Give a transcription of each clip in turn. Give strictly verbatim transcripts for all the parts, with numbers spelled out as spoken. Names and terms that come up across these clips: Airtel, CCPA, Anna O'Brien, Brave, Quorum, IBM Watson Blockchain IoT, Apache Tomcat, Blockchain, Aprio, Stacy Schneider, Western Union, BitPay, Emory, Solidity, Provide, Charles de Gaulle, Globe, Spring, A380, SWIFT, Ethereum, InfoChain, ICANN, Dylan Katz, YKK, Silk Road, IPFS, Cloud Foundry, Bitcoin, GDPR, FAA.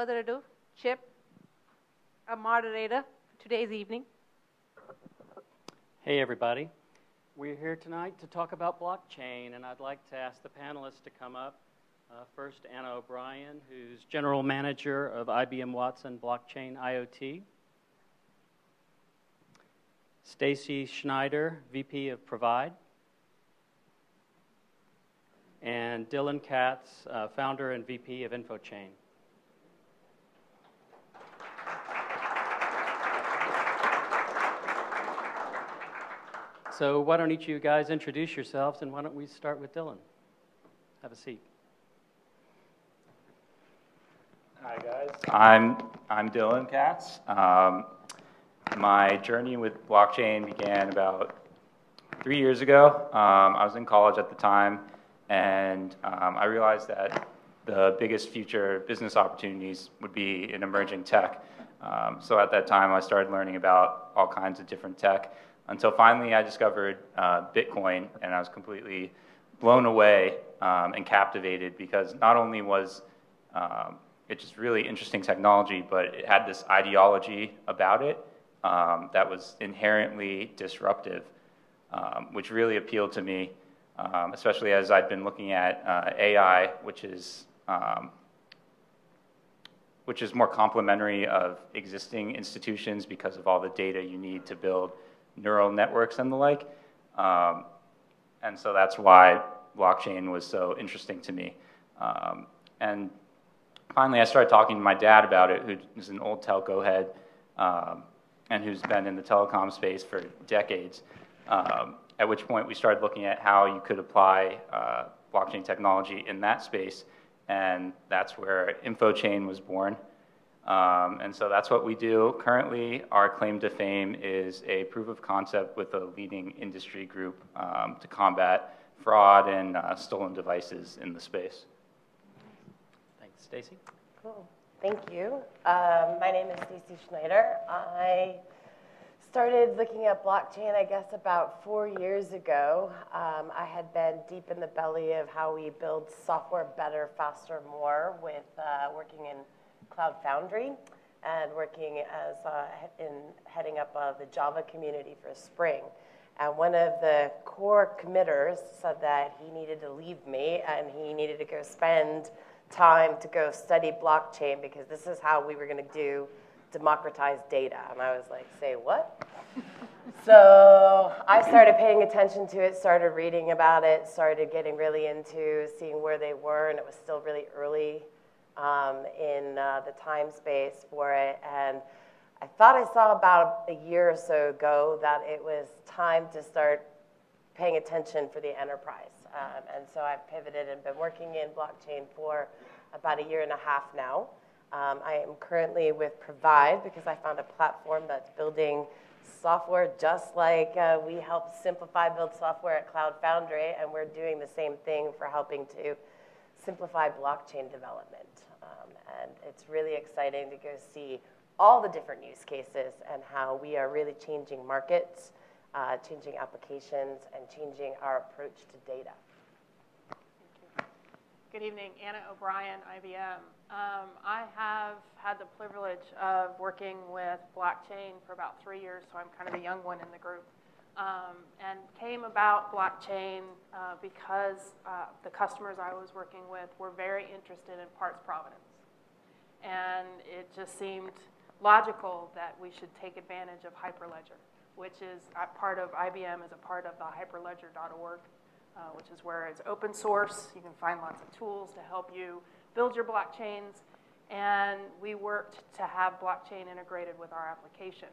further ado, Chip, our moderator today's evening. Hey, everybody. We're here tonight to talk about blockchain, and I'd like to ask the panelists to come up. Uh, first, Anna O'Brien, who's general manager of I B M Watson Blockchain I O T. Stacy Schneider, V P of Provide. And Dylan Katz, uh, founder and V P of InfoChain. So why don't each of you guys introduce yourselves, and why don't we start with Dylan? Have a seat. Hi, guys. I'm, I'm Dylan Katz. Um, my journey with blockchain began about three years ago. Um, I was in college at the time, and um, I realized that the biggest future business opportunities would be in emerging tech. Um, so at that time, I started learning about all kinds of different tech, until finally I discovered uh, Bitcoin, and I was completely blown away um, and captivated, because not only was um, It's just really interesting technology, but it had this ideology about it um, that was inherently disruptive, um, which really appealed to me, um, especially as I'd been looking at uh, A I, which is um, which is more complementary of existing institutions because of all the data you need to build neural networks and the like. Um, and so that's why blockchain was so interesting to me. Um, and Finally, I started talking to my dad about it, who's an old telco head um, and who's been in the telecom space for decades, um, at which point we started looking at how you could apply uh, blockchain technology in that space, and that's where InfoChain was born. Um, and so that's what we do. Currently, our claim to fame is a proof of concept with a leading industry group um, to combat fraud and uh, stolen devices in the space. Stacy? Cool. Thank you. Um, my name is Stacy Schneider. I started looking at blockchain, I guess, about four years ago. Um, I had been deep in the belly of how we build software better, faster, more with uh, working in Cloud Foundry and working as uh, in heading up uh, the Java community for Spring. And one of the core committers said that he needed to leave me and he needed to go spend time to go study blockchain, because this is how we were going to do democratized data. And I was like, say what? So I started paying attention to it, started reading about it, started getting really into seeing where they were, and it was still really early um, in uh, the time space for it. And I thought I saw about a year or so ago that it was time to start paying attention for the enterprise. Um, and so I've pivoted and been working in blockchain for about a year and a half now. Um, I am currently with Provide, because I found a platform that's building software just like uh, we helped simplify build software at Cloud Foundry, and we're doing the same thing for helping to simplify blockchain development. Um, and it's really exciting to go see all the different use cases and how we are really changing markets, Uh, changing applications, and changing our approach to data. Thank you. Good evening, Anna O'Brien, I B M. Um, I have had the privilege of working with blockchain for about three years, so I'm kind of the young one in the group, um, and came about blockchain uh, because uh, the customers I was working with were very interested in parts provenance. And it just seemed logical that we should take advantage of Hyperledger, which is a part of I B M, is a part of the hyperledger dot org, uh, which is where it's open source. You can find lots of tools to help you build your blockchains. And we worked to have blockchain integrated with our application.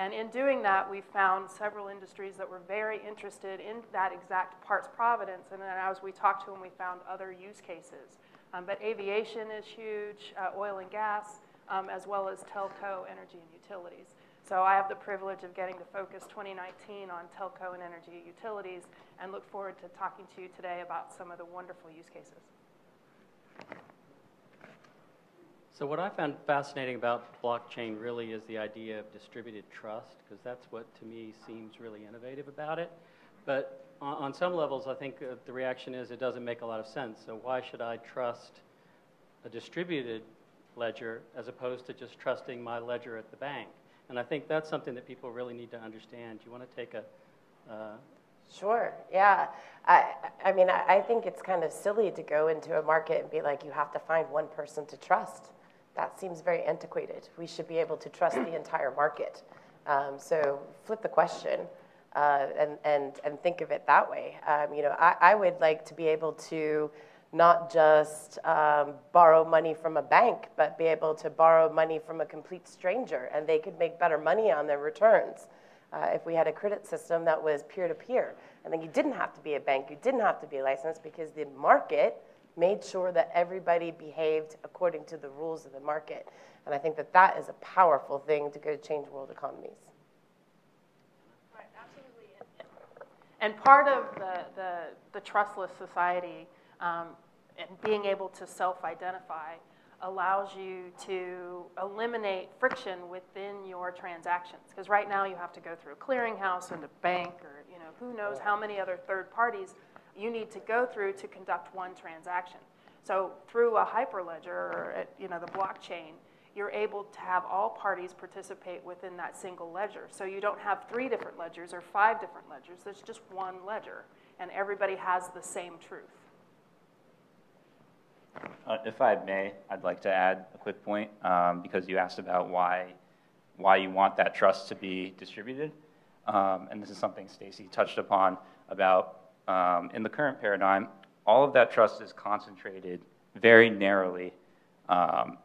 And in doing that, we found several industries that were very interested in that exact parts provenance. And then as we talked to them, we found other use cases. Um, but aviation is huge, uh, oil and gas, um, as well as telco, energy, and utilities. So I have the privilege of getting to focus twenty nineteen on telco and energy utilities, and look forward to talking to you today about some of the wonderful use cases. So what I found fascinating about blockchain really is the idea of distributed trust, because that's what to me seems really innovative about it. But on, on some levels, I think the reaction is it doesn't make a lot of sense. So why should I trust a distributed ledger as opposed to just trusting my ledger at the bank. And I think that's something that people really need to understand. Do you want to take a... Uh... Sure, yeah. I, I mean, I, I think it's kind of silly to go into a market and be like, you have to find one person to trust. That seems very antiquated. We should be able to trust the entire market. Um, so flip the question uh, and, and, and think of it that way. Um, you know, I, I would like to be able to not just um, borrow money from a bank, but be able to borrow money from a complete stranger, and they could make better money on their returns uh, if we had a credit system that was peer-to-peer. And then you didn't have to be a bank, you didn't have to be licensed, because the market made sure that everybody behaved according to the rules of the market. And I think that that is a powerful thing to go change world economies. Right, absolutely. And part of the, the, the trustless society Um, and being able to self-identify allows you to eliminate friction within your transactions. Because right now you have to go through a clearinghouse and a bank, or you know, who knows how many other third parties you need to go through to conduct one transaction. So through a hyperledger, or you know, the blockchain, you're able to have all parties participate within that single ledger. So you don't have three different ledgers or five different ledgers. There's just one ledger, and everybody has the same truth. Uh, if I may, I'd like to add a quick point um, because you asked about why, why you want that trust to be distributed. Um, and this is something Stacy touched upon about um, in the current paradigm, all of that trust is concentrated very narrowly um,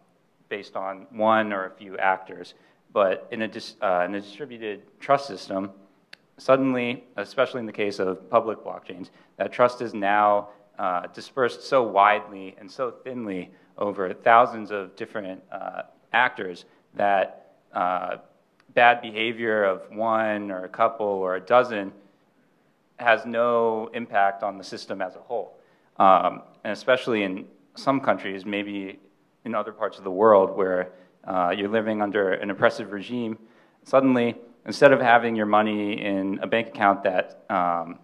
based on one or a few actors. But in a, dis uh, in a distributed trust system, suddenly, especially in the case of public blockchains, that trust is now Uh, dispersed so widely and so thinly over thousands of different uh, actors that uh, bad behavior of one or a couple or a dozen has no impact on the system as a whole. Um, and especially in some countries, maybe in other parts of the world where uh, you're living under an oppressive regime, suddenly instead of having your money in a bank account that um,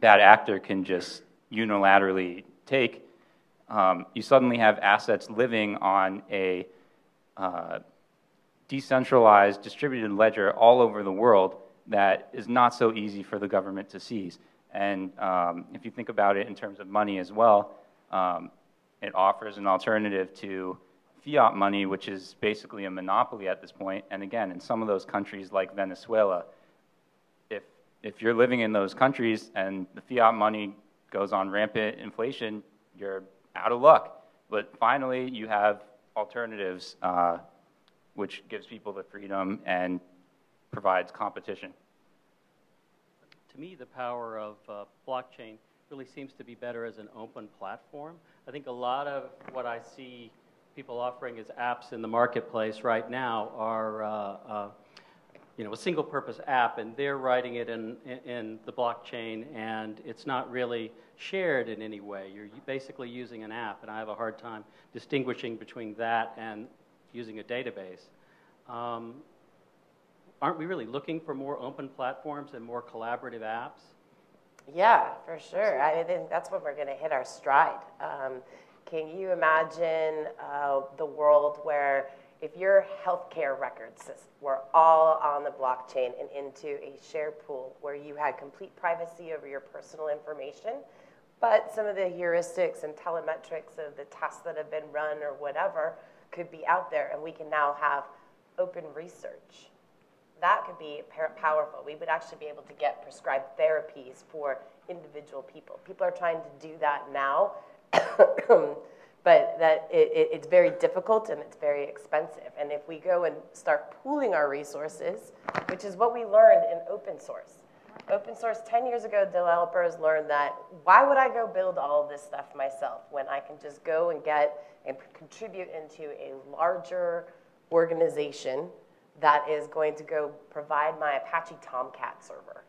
bad actor can just unilaterally take, um, you suddenly have assets living on a uh, decentralized distributed ledger all over the world that is not so easy for the government to seize. And um, if you think about it in terms of money as well, um, it offers an alternative to fiat money, which is basically a monopoly at this point. And again, in some of those countries like Venezuela, if, if you're living in those countries and the fiat money goes on rampant inflation, you're out of luck. But finally, you have alternatives, uh, which gives people the freedom and provides competition. To me, the power of uh, blockchain really seems to be better as an open platform. I think a lot of what I see people offering as apps in the marketplace right now are uh, uh, you know, a single purpose app, and they're writing it in, in, in the blockchain, and it's not really shared in any way. You're basically using an app, and I have a hard time distinguishing between that and using a database. Um, aren't we really looking for more open platforms and more collaborative apps? Yeah, for sure. I think that's when we're going to hit our stride. Um, can you imagine uh, the world where if your healthcare records were all on the blockchain and into a share pool where you had complete privacy over your personal information, but some of the heuristics and telemetrics of the tests that have been run or whatever could be out there, and we can now have open research. That could be powerful. We would actually be able to get prescribed therapies for individual people. People are trying to do that now. But that it, it, it's very difficult and it's very expensive. And if we go and start pooling our resources, which is what we learned in open source. Open source, ten years ago, developers learned that, why would I go build all this stuff myself when I can just go and get and contribute into a larger organization that is going to go provide my Apache Tomcat server,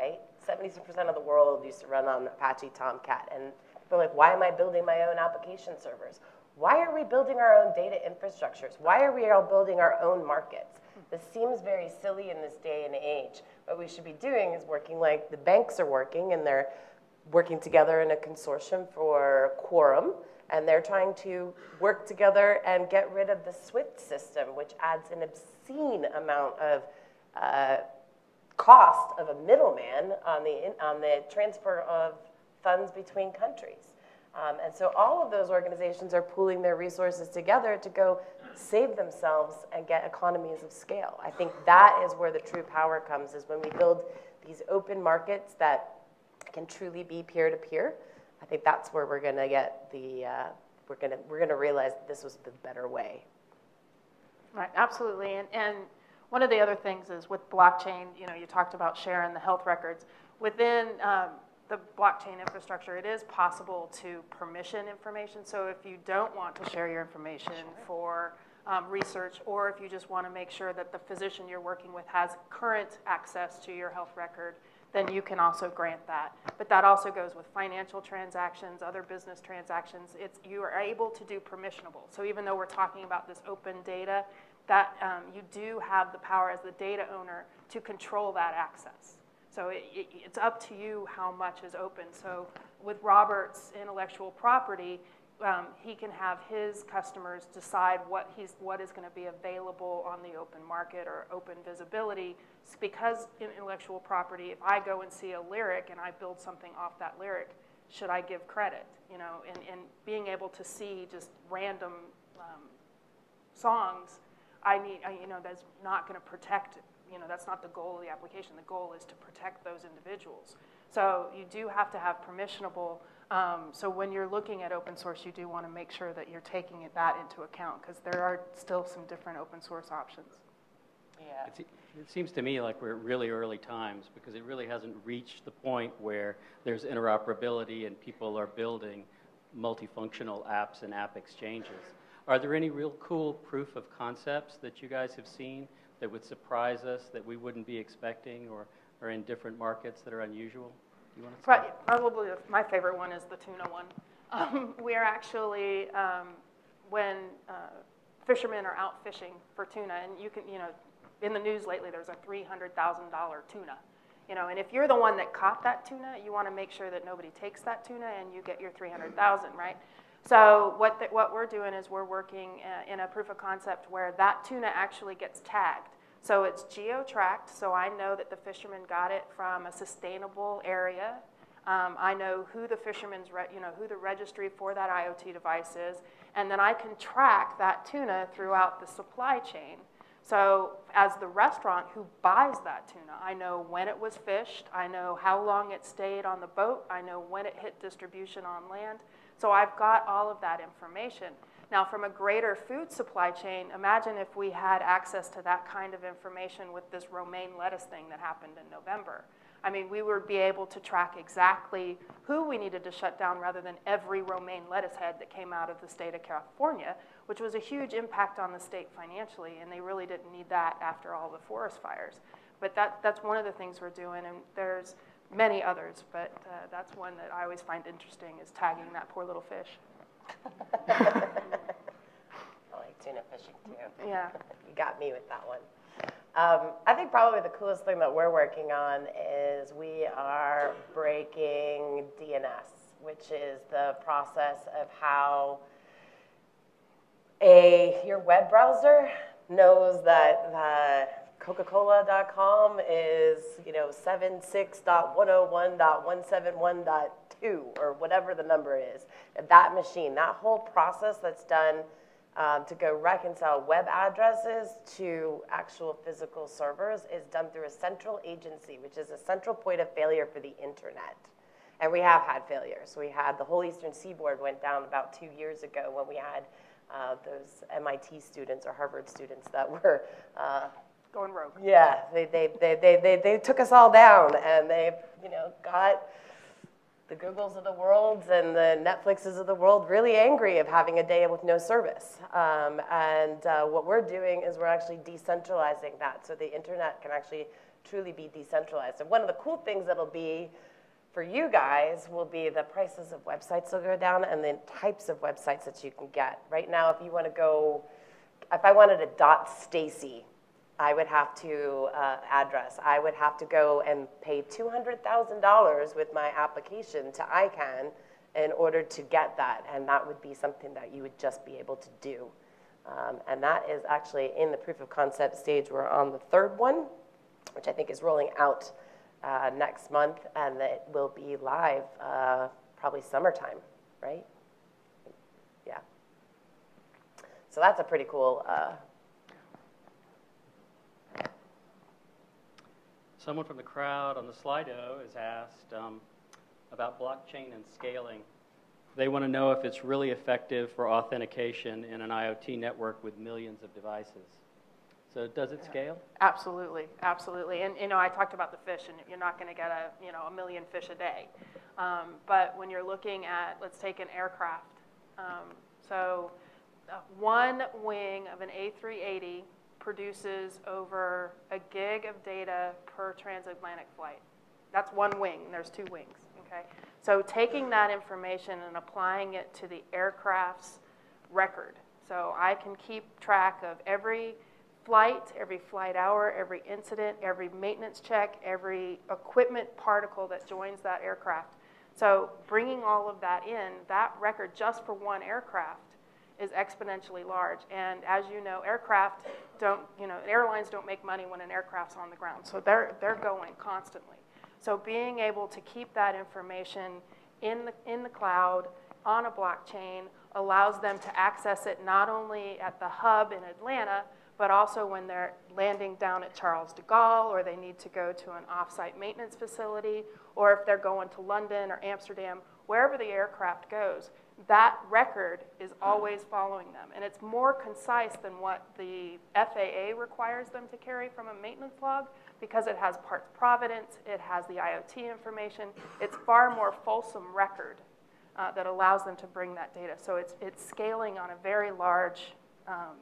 right? seventy-six percent of the world used to run on Apache Tomcat. And they're like, why am I building my own application servers? Why are we building our own data infrastructures? Why are we all building our own markets? This seems very silly in this day and age. What we should be doing is working like the banks are working, and they're working together in a consortium for Quorum, and they're trying to work together and get rid of the SWIFT system, which adds an obscene amount of uh, cost of a middleman on the, on the transfer of funds between countries. Um, and so all of those organizations are pooling their resources together to go save themselves and get economies of scale. I think that is where the true power comes, is when we build these open markets that can truly be peer-to-peer. I think that's where we're going to get the, uh, we're going to we're going to realize that this was the better way. Right, absolutely. And, and one of the other things is with blockchain, you know, you talked about sharing the health records. Within um, the blockchain infrastructure, it is possible to permission information. So if you don't want to share your information sure. for um, research, or if you just want to make sure that the physician you're working with has current access to your health record, then you can also grant that. But that also goes with financial transactions, other business transactions. It's, you are able to do permissionable. So even though we're talking about this open data, that um, you do have the power as the data owner to control that access. So it, it, it's up to you how much is open. So with Robert's intellectual property, um, he can have his customers decide what, he's, what is going to be available on the open market or open visibility. Because intellectual property, if I go and see a lyric and I build something off that lyric, should I give credit? You know, and, and being able to see just random um, songs, I need, I, you know, that's not going to protect, you know, that's not the goal of the application. The goal is to protect those individuals. So you do have to have permissionable. Um, so when you're looking at open source, you do want to make sure that you're taking it, that into account, because there are still some different open source options. Yeah. It's, it seems to me like we're at really early times, because it really hasn't reached the point where there's interoperability and people are building multifunctional apps and app exchanges. Are there any real cool proof of concepts that you guys have seen that would surprise us, that we wouldn't be expecting, or are in different markets that are unusual? Do you want to start? Probably my favorite one is the tuna one. Um, we're actually, um, when uh, fishermen are out fishing for tuna, and you can, you know, in the news lately there's a three hundred thousand dollar tuna. You know, and if you're the one that caught that tuna, you want to make sure that nobody takes that tuna and you get your three hundred thousand, right? So what, the, what we're doing is we're working uh, in a proof of concept where that tuna actually gets tagged. So it's geo-tracked, so I know that the fisherman got it from a sustainable area. Um, I know who the fisherman's, re you know, who the registry for that IoT device is, and then I can track that tuna throughout the supply chain. So as the restaurant who buys that tuna, I know when it was fished, I know how long it stayed on the boat, I know when it hit distribution on land. So I've got all of that information. Now, from a greater food supply chain, imagine if we had access to that kind of information with this romaine lettuce thing that happened in November. I mean, we would be able to track exactly who we needed to shut down rather than every romaine lettuce head that came out of the state of California, which was a huge impact on the state financially, and they really didn't need that after all the forest fires. But that, that's one of the things we're doing, and there's many others, but uh, that's one that I always find interesting, is tagging that poor little fish. I like tuna fishing too. Yeah. You got me with that one. Um, I think probably the coolest thing that we're working on is we are breaking D N S, which is the process of how a, your web browser knows that the Coca Cola dot com is, you know, seventy-six dot one oh one dot one seventy-one dot two or whatever the number is. That machine, that whole process that's done um, to go reconcile web addresses to actual physical servers is done through a central agency, which is a central point of failure for the internet. And we have had failures. We had the whole Eastern Seaboard went down about two years ago when we had uh, those M I T students or Harvard students that were uh, going rogue. Yeah, they, they, they, they, they, they took us all down, and they've, you know, got the Googles of the world and the Netflixes of the world really angry of having a day with no service. Um, and uh, what we're doing is we're actually decentralizing that, so the internet can actually truly be decentralized. And one of the cool things that'll be for you guys will be the prices of websites will go down, and the types of websites that you can get. Right now, if you want to go, if I wanted a dot Stacy, I would have to uh, address, I would have to go and pay two hundred thousand dollars with my application to ICANN in order to get that, and that would be something that you would just be able to do. Um, and that is actually in the proof of concept stage. We're on the third one, which I think is rolling out uh, next month, and it will be live uh, probably summertime, right? Yeah. So that's a pretty cool... Uh... Someone from the crowd on the Slido has asked um, about blockchain and scaling. They want to know if it's really effective for authentication in an IoT network with millions of devices. So does it scale? Absolutely, absolutely. And you know, I talked about the fish, and you're not going to get a you know a million fish a day. Um, but when you're looking at, let's take an aircraft. Um, so one wing of an A three eighty produces over a gig of data per transatlantic flight. That's one wing. There's two wings. Okay. So taking that information and applying it to the aircraft's record. So I can keep track of every flight, every flight hour, every incident, every maintenance check, every equipment particle that joins that aircraft. So bringing all of that in, that record just for one aircraft is exponentially large. And as you know, aircraft don't, you know, airlines don't make money when an aircraft's on the ground. So they're, they're going constantly. So being able to keep that information in the, in the cloud, on a blockchain, allows them to access it not only at the hub in Atlanta, but also when they're landing down at Charles de Gaulle, or they need to go to an off-site maintenance facility, or if they're going to London or Amsterdam, wherever the aircraft goes, that record is always following them. And it's more concise than what the F A A requires them to carry from a maintenance log, because it has parts provenance, it has the IoT information. It's far more fulsome record uh, that allows them to bring that data. So it's, it's scaling on a very large um,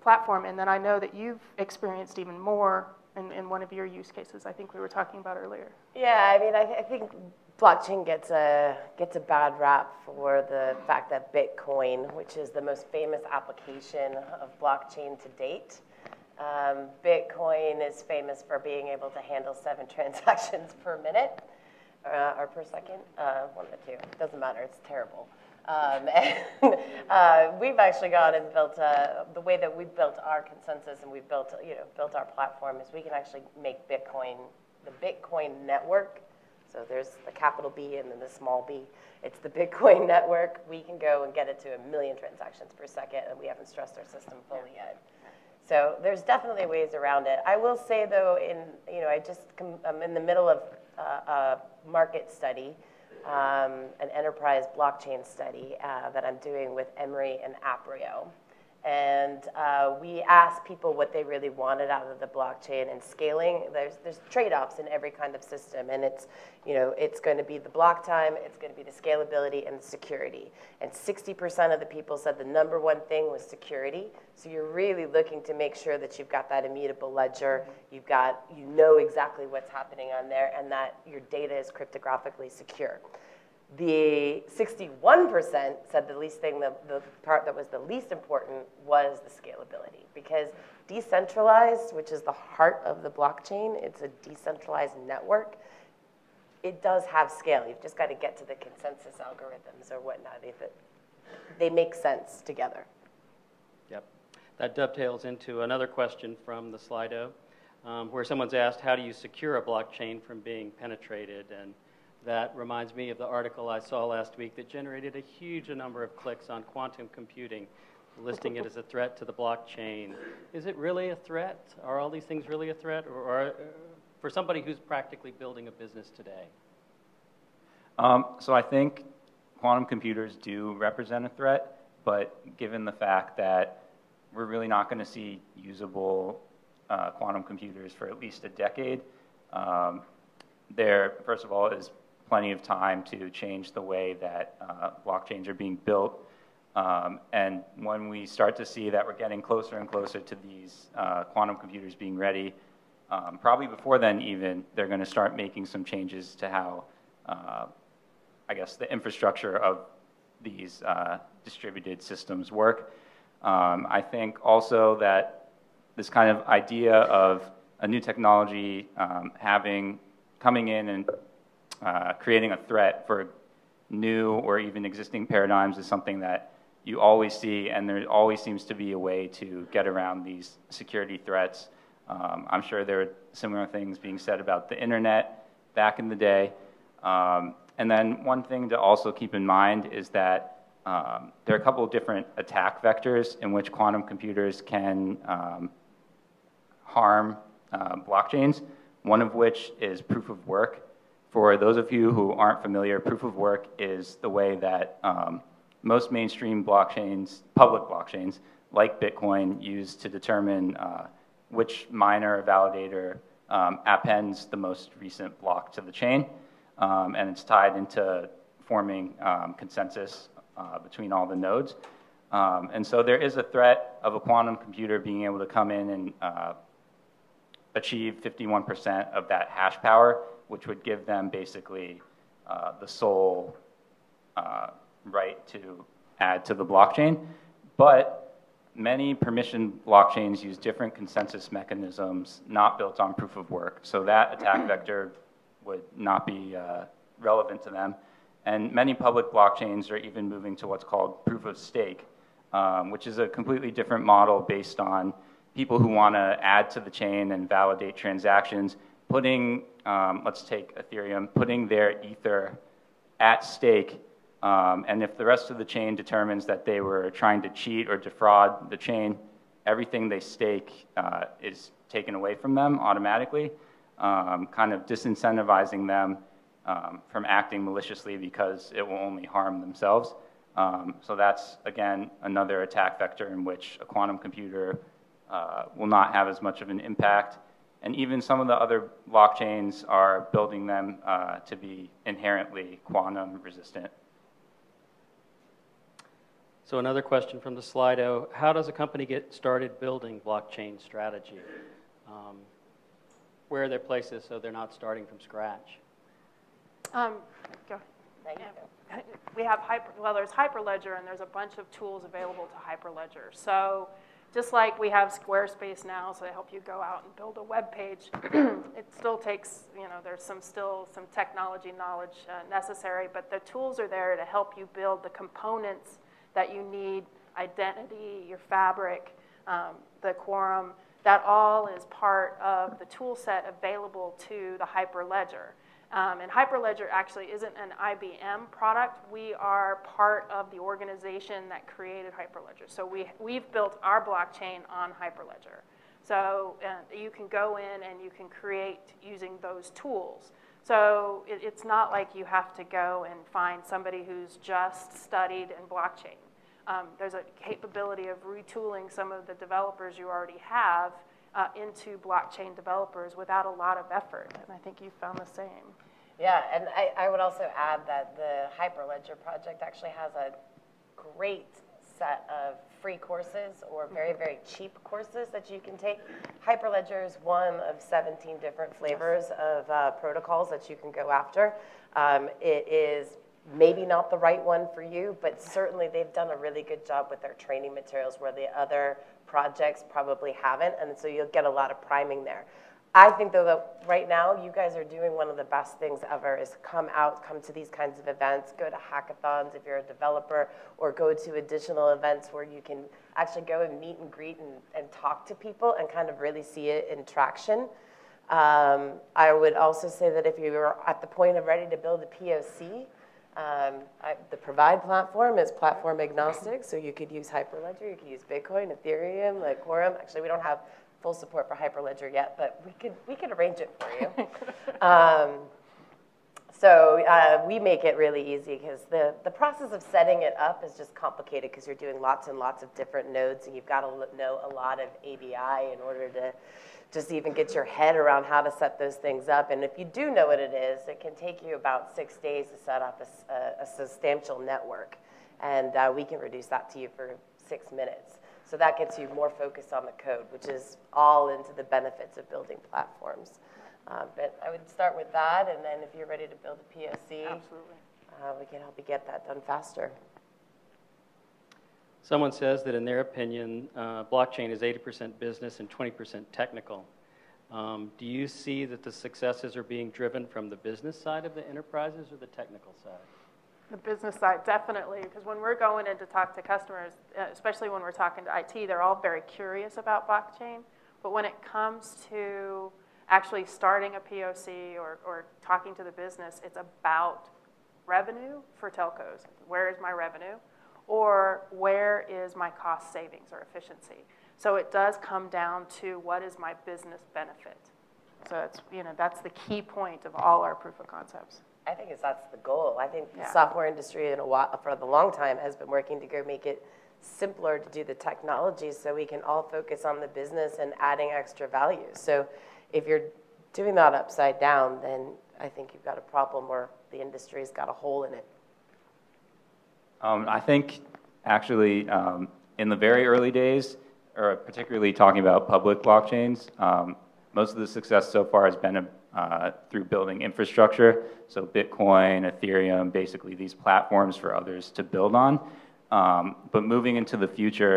platform. And then I know that you've experienced even more in, in one of your use cases I think we were talking about earlier. Yeah, I mean, I, th I think blockchain gets a, gets a bad rap for the fact that Bitcoin, which is the most famous application of blockchain to date, Um, Bitcoin is famous for being able to handle seven transactions per minute uh, or per second, uh, one of the two. It doesn't matter. It's terrible. Um, and uh, we've actually gone and built a, the way that we've built our consensus and we've built you know built our platform is we can actually make Bitcoin the Bitcoin network. So there's the capital B and then the small b. It's the Bitcoin network. We can go and get it to a million transactions per second, and we haven't stressed our system fully yet. So there's definitely ways around it. I will say though, in you know, I just I'm in the middle of uh, a market study, um, an enterprise blockchain study uh, that I'm doing with Emory and Aprio, and uh, we asked people what they really wanted out of the blockchain and scaling. There's there's trade-offs in every kind of system, and it's you know it's going to be the block time, it's going to be the scalability and the security. And sixty percent of the people said the number one thing was security. So you're really looking to make sure that you've got that immutable ledger, you've got, you know exactly what's happening on there, and that your data is cryptographically secure. The sixty-one percent said the least thing, the, the part that was the least important was the scalability, because decentralized, which is the heart of the blockchain, it's a decentralized network, it does have scale. You've just got to get to the consensus algorithms or whatnot. If it, they make sense together. Yep. That dovetails into another question from the Slido, um, where someone's asked, how do you secure a blockchain from being penetrated? And that reminds me of the article I saw last week that generated a huge number of clicks on quantum computing, listing it as a threat to the blockchain. Is it really a threat? Are all these things really a threat? Or, or for somebody who's practically building a business today? Um, so I think quantum computers do represent a threat. But given the fact that we're really not going to see usable uh, quantum computers for at least a decade, um, there, first of all, is plenty of time to change the way that uh, blockchains are being built. Um, and when we start to see that we're getting closer and closer to these uh, quantum computers being ready, um, probably before then even, they're going to start making some changes to how, uh, I guess, the infrastructure of these uh, distributed systems work. Um, I think also that this kind of idea of a new technology um, having, coming in and uh, creating a threat for new or even existing paradigms is something that you always see, and there always seems to be a way to get around these security threats. Um, I'm sure there are similar things being said about the internet back in the day. Um, and then one thing to also keep in mind is that um, there are a couple of different attack vectors in which quantum computers can um, harm uh, blockchains, one of which is proof of work. For those of you who aren't familiar, proof of work is the way that um, most mainstream blockchains, public blockchains, like Bitcoin, use to determine uh, which miner or validator um, appends the most recent block to the chain. Um, and it's tied into forming um, consensus uh, between all the nodes. Um, and so there is a threat of a quantum computer being able to come in and uh, achieve fifty-one percent of that hash power, which would give them basically uh, the sole uh, right to add to the blockchain. But many permissioned blockchains use different consensus mechanisms not built on proof of work. So that attack vector would not be uh, relevant to them. And many public blockchains are even moving to what's called proof of stake, um, which is a completely different model based on people who want to add to the chain and validate transactions, putting, um, let's take Ethereum, putting their Ether at stake. Um, and if the rest of the chain determines that they were trying to cheat or defraud the chain, everything they stake uh, is taken away from them automatically, um, kind of disincentivizing them um, from acting maliciously because it will only harm themselves. Um, so that's, again, another attack vector in which a quantum computer uh, will not have as much of an impact. And even some of the other blockchains are building them uh, to be inherently quantum resistant. So another question from the Slido, how does a company get started building blockchain strategy? Um, where are their places so they're not starting from scratch? Um, go. Yeah. We have, hyper, well, there's Hyperledger, and there's a bunch of tools available to Hyperledger. So just like we have Squarespace now, so they help you go out and build a web page, it still takes, you know, there's some still some technology knowledge uh, necessary, but the tools are there to help you build the components that you need, identity, your fabric, um, the quorum, that all is part of the tool set available to the Hyperledger. Um, and Hyperledger actually isn't an I B M product. We are part of the organization that created Hyperledger. So we, we've built our blockchain on Hyperledger. So uh, you can go in and you can create using those tools. So it, it's not like you have to go and find somebody who's just studied in blockchain. Um, there's a capability of retooling some of the developers you already have uh, into blockchain developers without a lot of effort, and I think you found the same. Yeah, and I, I would also add that the Hyperledger project actually has a great set of free courses or very, very cheap courses that you can take. Hyperledger is one of seventeen different flavors of uh, protocols that you can go after. Um, it is maybe not the right one for you, but certainly they've done a really good job with their training materials where the other projects probably haven't, and so you'll get a lot of priming there. I think, though, that right now you guys are doing one of the best things ever is come out, come to these kinds of events, go to hackathons if you're a developer, or go to additional events where you can actually go and meet and greet and, and talk to people and kind of really see it in traction. Um, I would also say that if you're at the point of ready to build a P O C, Um, I, the Provide platform is platform agnostic, so you could use Hyperledger, you could use Bitcoin, Ethereum, like Quorum. Actually, we don't have full support for Hyperledger yet, but we could we could arrange it for you. um, so uh, we make it really easy because the the process of setting it up is just complicated because you're doing lots and lots of different nodes, and you've got to know a lot of A B I in order to just even get your head around how to set those things up. And if you do know what it is, it can take you about six days to set up a, a, a substantial network. And uh, we can reduce that to you for six minutes. So that gets you more focused on the code, which is all into the benefits of building platforms. Uh, but I would start with that, and then if you're ready to build a P O C, absolutely, uh, we can help you get that done faster. Someone says that in their opinion, uh, blockchain is eighty percent business and twenty percent technical. Um, do you see that the successes are being driven from the business side of the enterprises or the technical side? The business side, definitely, because when we're going in to talk to customers, especially when we're talking to I T, they're all very curious about blockchain. But when it comes to actually starting a P O C or, or talking to the business, it's about revenue for telcos. Where is my revenue? Or where is my cost savings or efficiency? So it does come down to what is my business benefit. So it's, you know, that's the key point of all our proof of concepts. I think it's, that's the goal. I think yeah. the software industry in a while, for a long time has been working to go make it simpler to do the technology so we can all focus on the business and adding extra value. So if you're doing that upside down, then I think you've got a problem where the industry's got a hole in it. Um, I think actually um, in the very early days, or particularly talking about public blockchains, um, most of the success so far has been a Uh, through building infrastructure, so Bitcoin, Ethereum, basically these platforms for others to build on. Um, but moving into the future,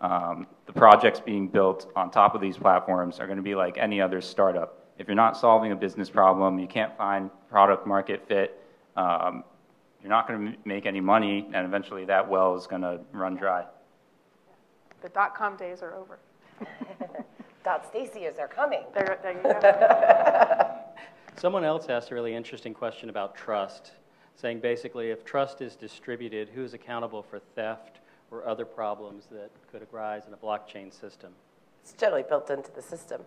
um, the projects being built on top of these platforms are going to be like any other startup. If you're not solving a business problem, you can't find product market fit, um, you're not going to make any money, and eventually that well is going to run dry. The dot-com days are over. Dot Stacy's are coming. There, there you go. Someone else asked a really interesting question about trust, saying basically if trust is distributed, who is accountable for theft or other problems that could arise in a blockchain system? It's generally built into the system.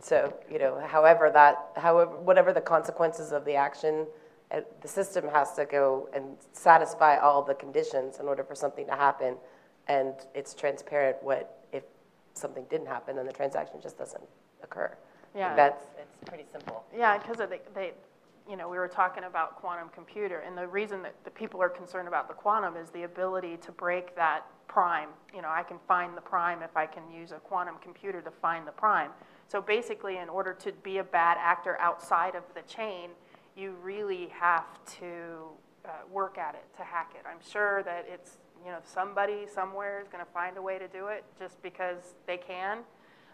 So, you know, however that, however, whatever the consequences of the action, the system has to go and satisfy all the conditions in order for something to happen, and it's transparent what something didn't happen, then the transaction just doesn't occur. Yeah, that's it's pretty simple. Yeah, because they, they, you know, we were talking about quantum computer, and the reason that the people are concerned about the quantum is the ability to break that prime. You know, I can find the prime if I can use a quantum computer to find the prime. So basically, in order to be a bad actor outside of the chain, you really have to uh, work at it, to hack it. I'm sure that it's, you know, somebody somewhere is going to find a way to do it just because they can.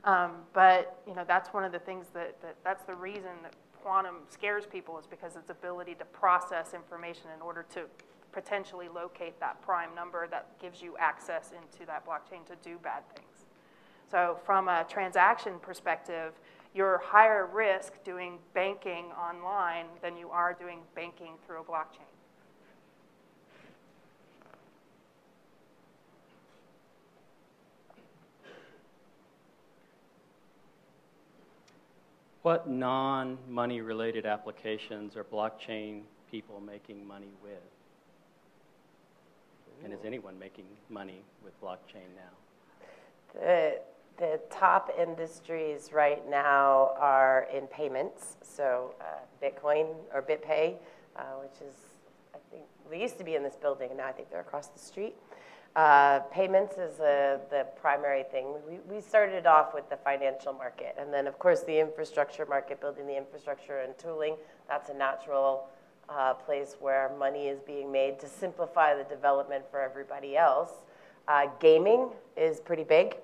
Um, but, you know, that's one of the things that, that, that's the reason that quantum scares people, is because its ability to process information in order to potentially locate that prime number that gives you access into that blockchain to do bad things. So from a transaction perspective, you're higher risk doing banking online than you are doing banking through a blockchain. What non-money related applications are blockchain people making money with? Ooh. And is anyone making money with blockchain now? The, the top industries right now are in payments, so uh, Bitcoin or BitPay, uh, which is, I think, they used to be in this building, and now I think they're across the street. Uh, payments is a, the primary thing. We, we started off with the financial market, and then of course the infrastructure market, building the infrastructure and tooling. That's a natural uh, place where money is being made to simplify the development for everybody else. Uh, gaming is pretty big.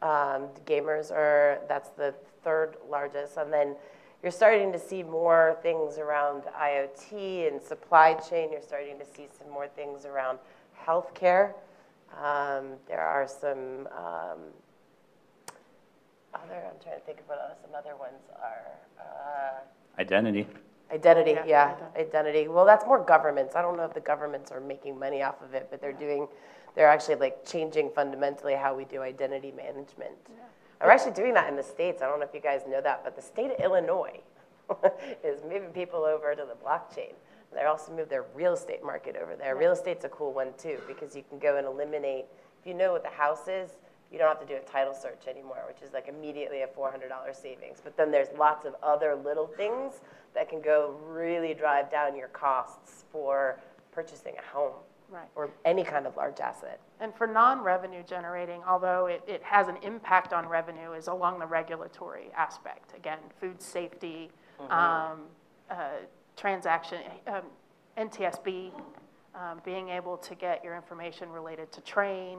Um, gamers are, that's the third largest, and then you're starting to see more things around I O T and supply chain. You're starting to see some more things around healthcare. Um, there are some um, other, I'm trying to think of what else, some other ones are. Uh, identity. Identity, yeah, yeah, yeah, identity. Well, that's more governments. I don't know if the governments are making money off of it, but they're doing, they're actually like changing fundamentally how we do identity management. Yeah. We're actually doing that in the States. I don't know if you guys know that, but the state of Illinois is moving people over to the blockchain. They also moved their real estate market over there. Real estate's a cool one too, because you can go and eliminate, if you know what the house is, you don't have to do a title search anymore, which is like immediately a four hundred dollar savings. But then there's lots of other little things that can go really drive down your costs for purchasing a home. Right. Or any kind of large asset. And for non-revenue generating, although it, it has an impact on revenue, is along the regulatory aspect. Again, food safety, mm-hmm. um, uh, transaction, um, N T S B, um, being able to get your information related to train,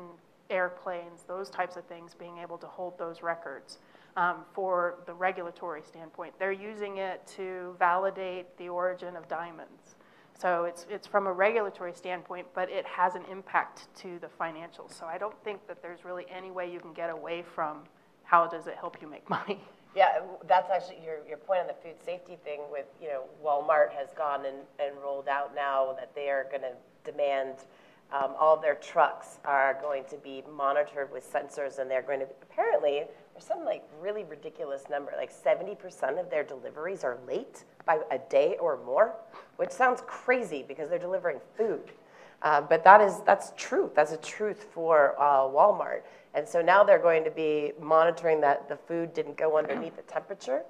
airplanes, those types of things, being able to hold those records. Um, for the regulatory standpoint, they're using it to validate the origin of diamonds. So it's, it's from a regulatory standpoint, but it has an impact to the financials. So I don't think that there's really any way you can get away from how does it help you make money. Yeah, that's actually your, your point on the food safety thing with, you know, Walmart has gone and, and rolled out now that they are going to demand um, all their trucks are going to be monitored with sensors, and they're going to be, apparently, there's some like really ridiculous number, like seventy percent of their deliveries are late by a day or more, which sounds crazy because they're delivering food. Uh, but that is, that's truth. That's a truth for uh, Walmart. And so now they're going to be monitoring that the food didn't go underneath the temperature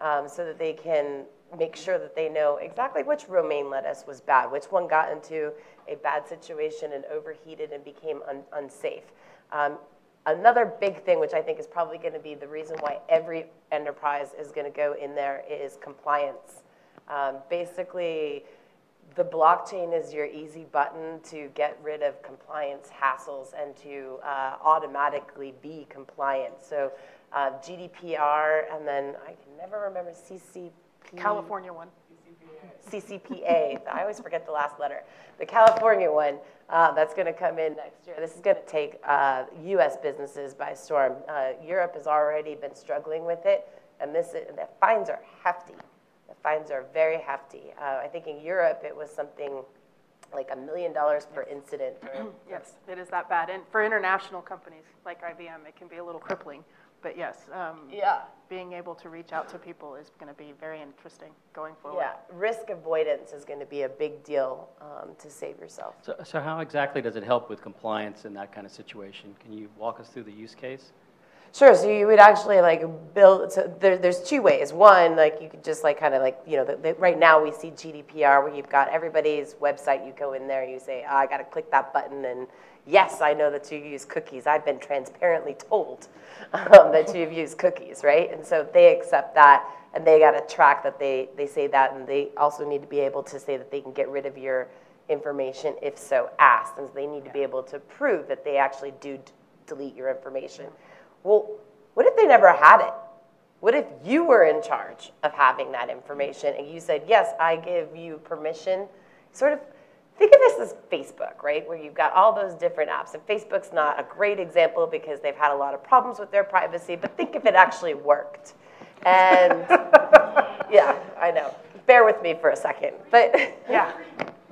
um, so that they can make sure that they know exactly which romaine lettuce was bad, which one got into a bad situation and overheated and became un unsafe. Um, another big thing, which I think is probably going to be the reason why every enterprise is going to go in there, is compliance. Um, basically, the blockchain is your easy button to get rid of compliance hassles and to uh, automatically be compliant. So uh, G D P R, and then I can never remember C C P A. California one. C C P A. I always forget the last letter. The California one, uh, that's going to come in next year. This is going to take uh, U S businesses by storm. Uh, Europe has already been struggling with it, and this is, the fines are hefty. The fines are very hefty. Uh, I think in Europe it was something like a million dollars per incident. Yes, it is that bad. And for international companies like I B M, it can be a little crippling. But yes, um, yeah. being able to reach out to people is going to be very interesting going forward. Yeah, risk avoidance is going to be a big deal um, to save yourself. So, so how exactly does it help with compliance in that kind of situation? Can you walk us through the use case? Sure. So you would actually like build. So there, there's two ways. One, like you could just like kind of like you know, the, the, right now we see G D P R where you've got everybody's website. You go in there, you say, oh, I got to click that button, and yes, I know that you use cookies. I've been transparently told um, that you've used cookies, right? And so they accept that, and they got to track that they they say that, and they also need to be able to say that they can get rid of your information if so asked, and so they need to be able to prove that they actually do d delete your information. Well, what if they never had it? What if you were in charge of having that information and you said, yes, I give you permission? Sort of think of this as Facebook, right, where you've got all those different apps. And Facebook's not a great example because they've had a lot of problems with their privacy, but think if it actually worked. And yeah, I know. Bear with me for a second. But yeah,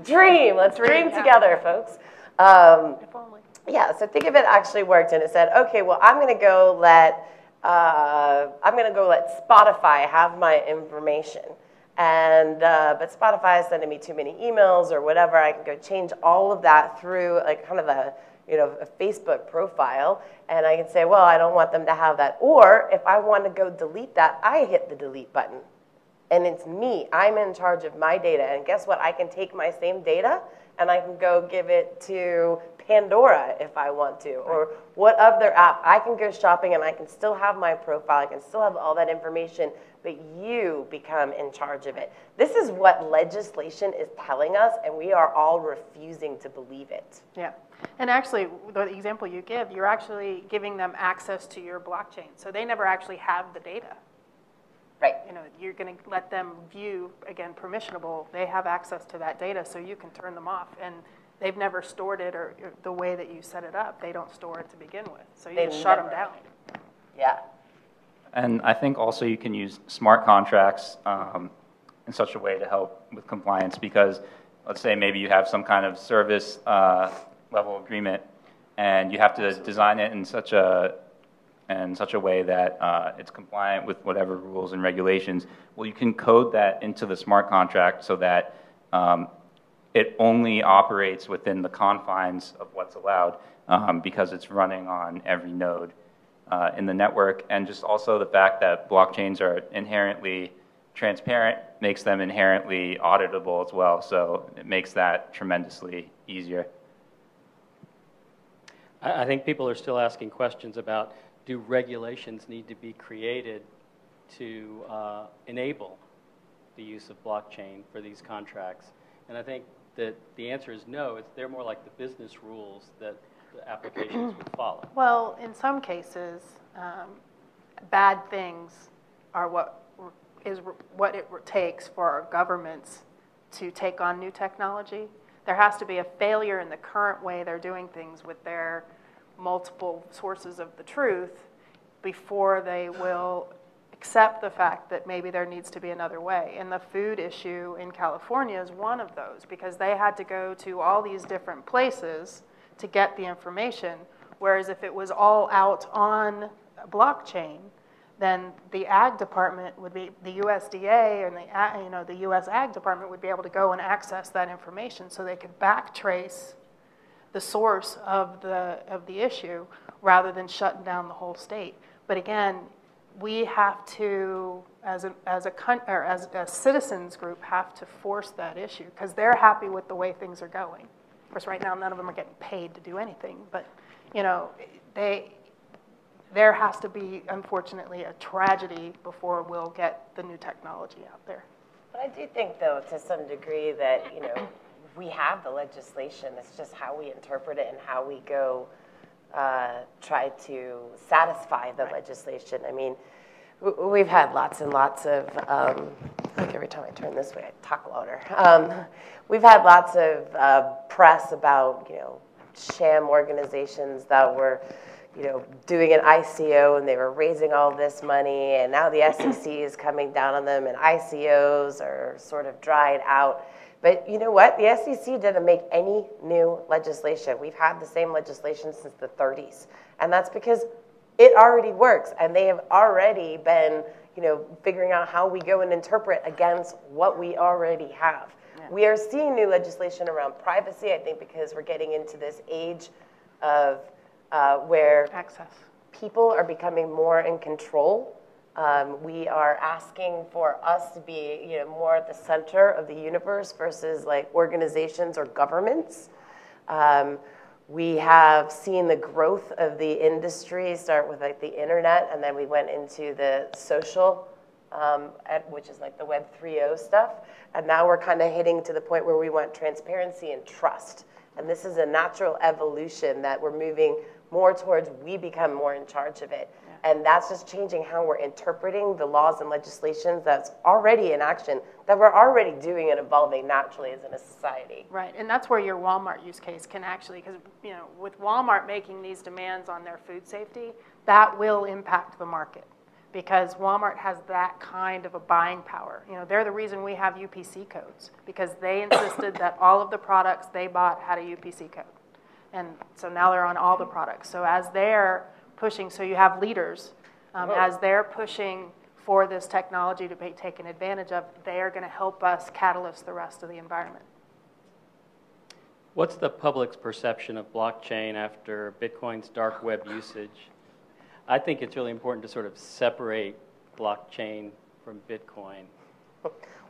dream. Let's dream together, folks. Um, if only. Yeah, so think if it actually worked and it said, okay, well, I'm going to go let uh, I'm going to go let Spotify have my information, and uh, but Spotify is sending me too many emails or whatever. I can go change all of that through like kind of a you know a Facebook profile, and I can say, well, I don't want them to have that. Or if I want to go delete that, I hit the delete button, and it's me. I'm in charge of my data, and guess what? I can take my same data and I can go give it to Pandora if I want to, or what other app. I can go shopping and I can still have my profile, I can still have all that information, but you become in charge of it. This is what legislation is telling us, and we are all refusing to believe it. Yeah, and actually, the example you give, you're actually giving them access to your blockchain, so they never actually have the data. Right. You know, you're going to let them view, again, permissionable, they have access to that data, so you can turn them off. And they've never stored it, or, or the way that you set it up, they don't store it to begin with. So you just shut them down. Yeah. And I think also you can use smart contracts um, in such a way to help with compliance, because let's say maybe you have some kind of service uh, level agreement, and you have to design it in such a in such a way that uh, it's compliant with whatever rules and regulations. Well, you can code that into the smart contract so that um, it only operates within the confines of what's allowed um, because it's running on every node uh, in the network. And just also the fact that blockchains are inherently transparent makes them inherently auditable as well. So it makes that tremendously easier. I think people are still asking questions about, do regulations need to be created to uh, enable the use of blockchain for these contracts? And I think that the answer is no. It's, they're more like the business rules that the applications would follow. Well, in some cases, um, bad things are what is what it takes for our governments to take on new technology. There has to be a failure in the current way they're doing things with their multiple sources of the truth before they will accept the fact that maybe there needs to be another way. And the food issue in California is one of those, because they had to go to all these different places to get the information, whereas if it was all out on blockchain, then the Ag Department would be, the U S D A and the, you know, the U S Ag Department would be able to go and access that information, so they could backtrace the source of the, of the issue rather than shutting down the whole state. But again, we have to, as a, as a, or as a citizens group, have to force that issue, because they're happy with the way things are going. Of course, right now, none of them are getting paid to do anything, but you know, they, there has to be, unfortunately, a tragedy before we'll get the new technology out there. But I do think, though, to some degree that, you know, we have the legislation. It's just how we interpret it and how we go uh, try to satisfy the right. legislation. I mean, we've had lots and lots of, um, like every time I turn this way, I talk louder. Um, we've had lots of uh, press about, you know, sham organizations that were, you know, doing an I C O, and they were raising all this money, and now the S E C is coming down on them, and I C Os are sort of dried out. But you know what? The S E C didn't make any new legislation. We've had the same legislation since the thirties, and that's because it already works, and they have already been, you know, figuring out how we go and interpret against what we already have. Yeah. We are seeing new legislation around privacy, I think, because we're getting into this age of Uh, where access. People are becoming more in control. Um, we are asking for us to be, you know, more at the center of the universe versus like organizations or governments. Um, we have seen the growth of the industry start with like the internet, and then we went into the social, um, at, which is like the Web three point oh stuff. And now we're kind of hitting to the point where we want transparency and trust. And this is a natural evolution that we're moving more towards. We become more in charge of it. Yeah. And that's just changing how we're interpreting the laws and legislations that's already in action, that we're already doing and evolving naturally as in a society. Right, and that's where your Walmart use case can actually, because you know, with Walmart making these demands on their food safety, that will impact the market, because Walmart has that kind of a buying power. You know, they're the reason we have U P C codes, because they insisted that all of the products they bought had a U P C code. And so now they're on all the products. So as they're pushing, so you have leaders, um, as they're pushing for this technology to be taken advantage of, they are gonna help us catalyst the rest of the environment. What's the public's perception of blockchain after Bitcoin's dark web usage? I think it's really important to sort of separate blockchain from Bitcoin.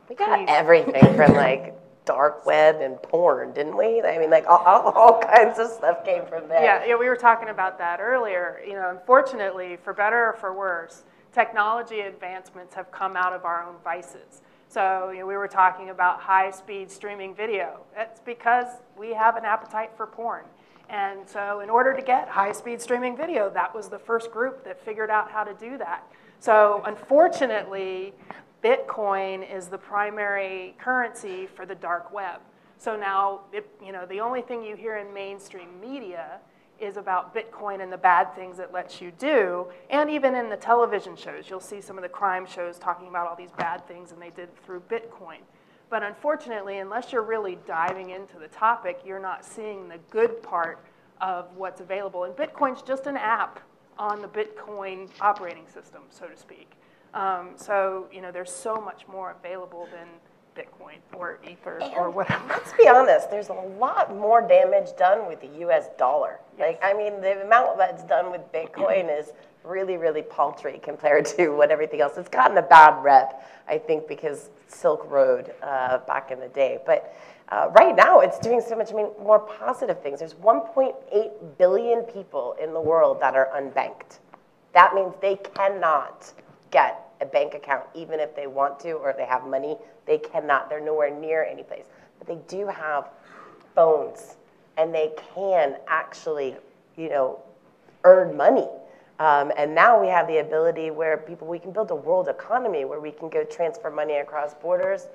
We got Please. everything from like dark web and porn, didn't we? I mean, like all, all kinds of stuff came from there. Yeah, yeah, we were talking about that earlier. You know, unfortunately, for better or for worse, technology advancements have come out of our own vices. So you know, we were talking about high-speed streaming video. That's because we have an appetite for porn. And so in order to get high-speed streaming video, that was the first group that figured out how to do that. So unfortunately, Bitcoin is the primary currency for the dark web. So now, it, you know, the only thing you hear in mainstream media is about Bitcoin and the bad things it lets you do. And even in the television shows, you'll see some of the crime shows talking about all these bad things and they did through Bitcoin. But unfortunately, unless you're really diving into the topic, you're not seeing the good part of what's available. And Bitcoin's just an app on the Bitcoin operating system, so to speak. Um, so you know, there's so much more available than Bitcoin or Ether and or whatever. Let's be honest, there's a lot more damage done with the U S dollar. Yes. Like, I mean, the amount that's done with Bitcoin is really, really paltry compared to what everything else. It's gotten a bad rep, I think, because Silk Road uh, back in the day. But uh, right now, it's doing so much I mean, more positive things. There's one point eight billion people in the world that are unbanked. That means they cannot get a bank account, even if they want to or they have money. They cannot. They're nowhere near any place. But they do have phones, and they can actually, you know, earn money. Um, and now we have the ability where people, we can build a world economy where we can go transfer money across borders.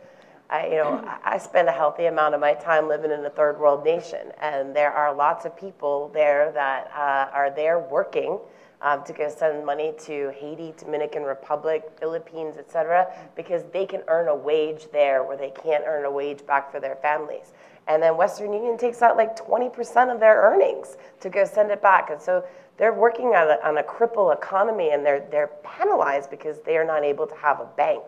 I, you know, I spend a healthy amount of my time living in a third world nation, and there are lots of people there that uh, are there working um, to go send money to Haiti, Dominican Republic, Philippines, et cetera, because they can earn a wage there where they can't earn a wage back for their families. And then Western Union takes out like twenty percent of their earnings to go send it back. And so they're working on a, on a cripple economy, and they're, they're penalized because they are not able to have a bank.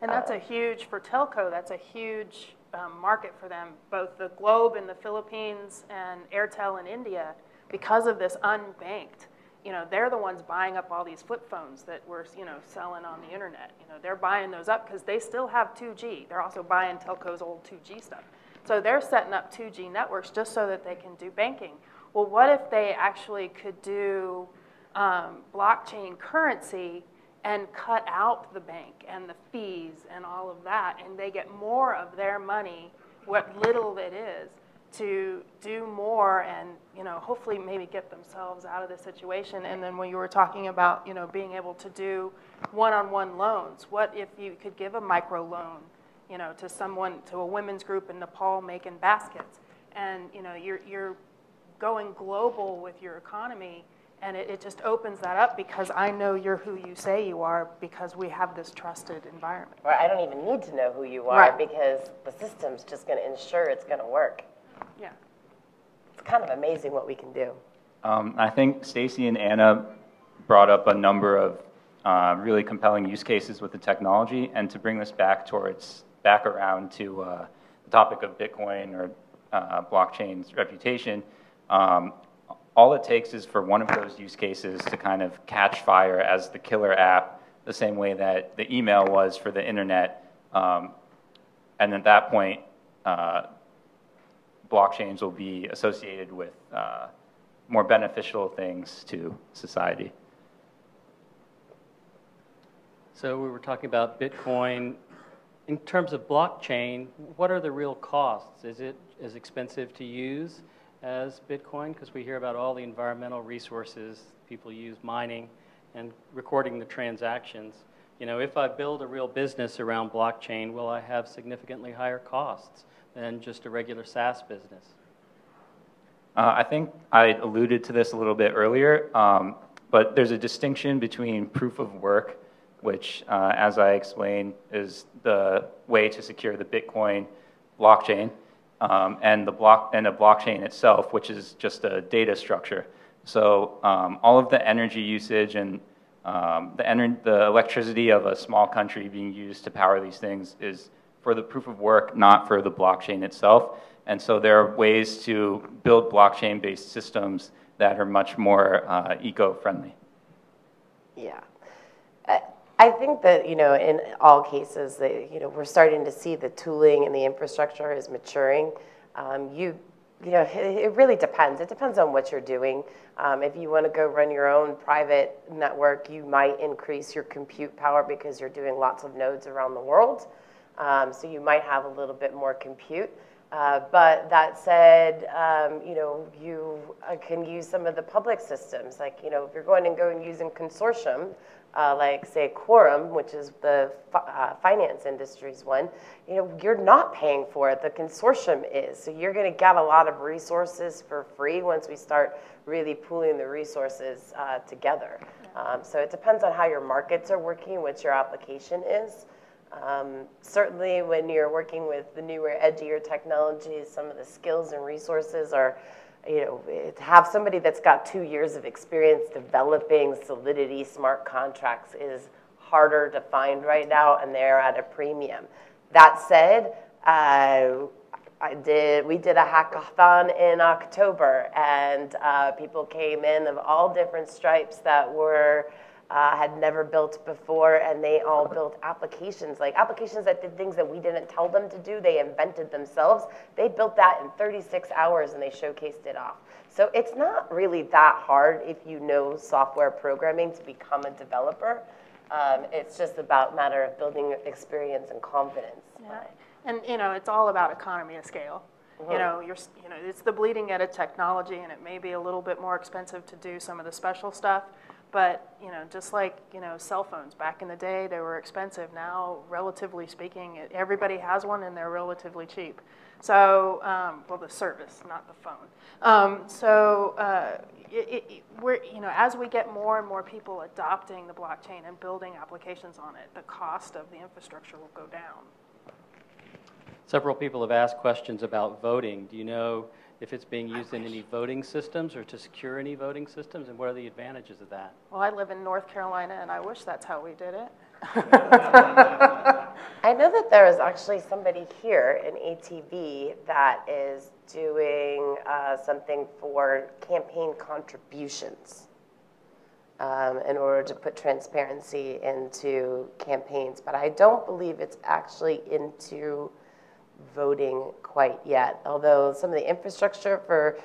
And that's a huge, for telco, that's a huge um, market for them. Both the Globe in the Philippines and Airtel in India, because of this unbanked, you know, they're the ones buying up all these flip phones that we're, you know, selling on the internet. You know, they're buying those up because they still have two G. They're also buying telco's old two G stuff. So they're setting up two G networks just so that they can do banking. Well, what if they actually could do um, blockchain currency and cut out the bank and the fees and all of that, and they get more of their money, what little it is, to do more and, you know, hopefully maybe get themselves out of the situation? And then when you were talking about, you know, being able to do one-on-one loans, what if you could give a micro loan, you know, to someone, to a women's group in Nepal making baskets? And, you know, you're, you're going global with your economy. And it, it just opens that up because I know you're who you say you are because we have this trusted environment. Or I don't even need to know who you are, right, because the system's just going to ensure it's going to work. Yeah. It's kind of amazing what we can do. Um, I think Stacy and Anna brought up a number of uh, really compelling use cases with the technology. And to bring this back towards, back around to uh, the topic of Bitcoin or uh, blockchain's reputation, um, all it takes is for one of those use cases to kind of catch fire as the killer app, the same way that the email was for the internet. Um, and at that point, uh, blockchains will be associated with uh, more beneficial things to society. So we were talking about Bitcoin. In terms of blockchain, what are the real costs? Is it as expensive to use as Bitcoin? Because we hear about all the environmental resources people use, mining and recording the transactions. You know, if I build a real business around blockchain, will I have significantly higher costs than just a regular SaaS business? Uh, I think I alluded to this a little bit earlier, um, but there's a distinction between proof of work, which, uh, as I explained, is the way to secure the Bitcoin blockchain, Um, and the block and a blockchain itself, which is just a data structure. So um, all of the energy usage and um, the, ener the electricity of a small country being used to power these things is for the proof of work, not for the blockchain itself. And so there are ways to build blockchain-based systems that are much more uh, eco-friendly. Yeah. Uh I think that, you know, in all cases, that, you know, we're starting to see the tooling and the infrastructure is maturing. Um, you, you know, it, it really depends. It depends on what you're doing. Um, if you want to go run your own private network, you might increase your compute power because you're doing lots of nodes around the world. Um, so you might have a little bit more compute. Uh, but that said, um, you know, you uh, can use some of the public systems. Like, you know, if you're going and go and using consortium, Uh, like, say, Quorum, which is the fi uh, finance industry's one, you know, you're not paying for it. The consortium is. So you're going to get a lot of resources for free once we start really pooling the resources uh, together. Um, so it depends on how your markets are working, what your application is. Um, certainly when you're working with the newer, edgier technologies, some of the skills and resources are, you know, to have somebody that's got two years of experience developing Solidity smart contracts is harder to find right now, and they're at a premium. That said, uh, I did, we did a hackathon in October, and uh, people came in of all different stripes that were uh, had never built before, and they all built applications, like applications that did things that we didn't tell them to do. They invented themselves. They built that in thirty-six hours, and they showcased it off. So it's not really that hard if you know software programming to become a developer. Um, it's just about a matter of building experience and confidence. Yeah. And, you know, it's all about economy of scale. You know, you're, you know, it's the bleeding edge of technology, and it may be a little bit more expensive to do some of the special stuff, But you know, just like you know, cell phones back in the day, they were expensive. Now, relatively speaking, everybody has one, and they're relatively cheap. So, um, well, the service, not the phone. Um, so, uh, it, it, we're you know, as we get more and more people adopting the blockchain and building applications on it, the cost of the infrastructure will go down. Several people have asked questions about voting. Do you know if it's being used in any voting systems or to secure any voting systems, and what are the advantages of that? Well, I live in North Carolina, and I wish that's how we did it. I know that there is actually somebody here in A T V that is doing uh, something for campaign contributions um, in order to put transparency into campaigns, but I don't believe it's actually into voting quite yet, although some of the infrastructure for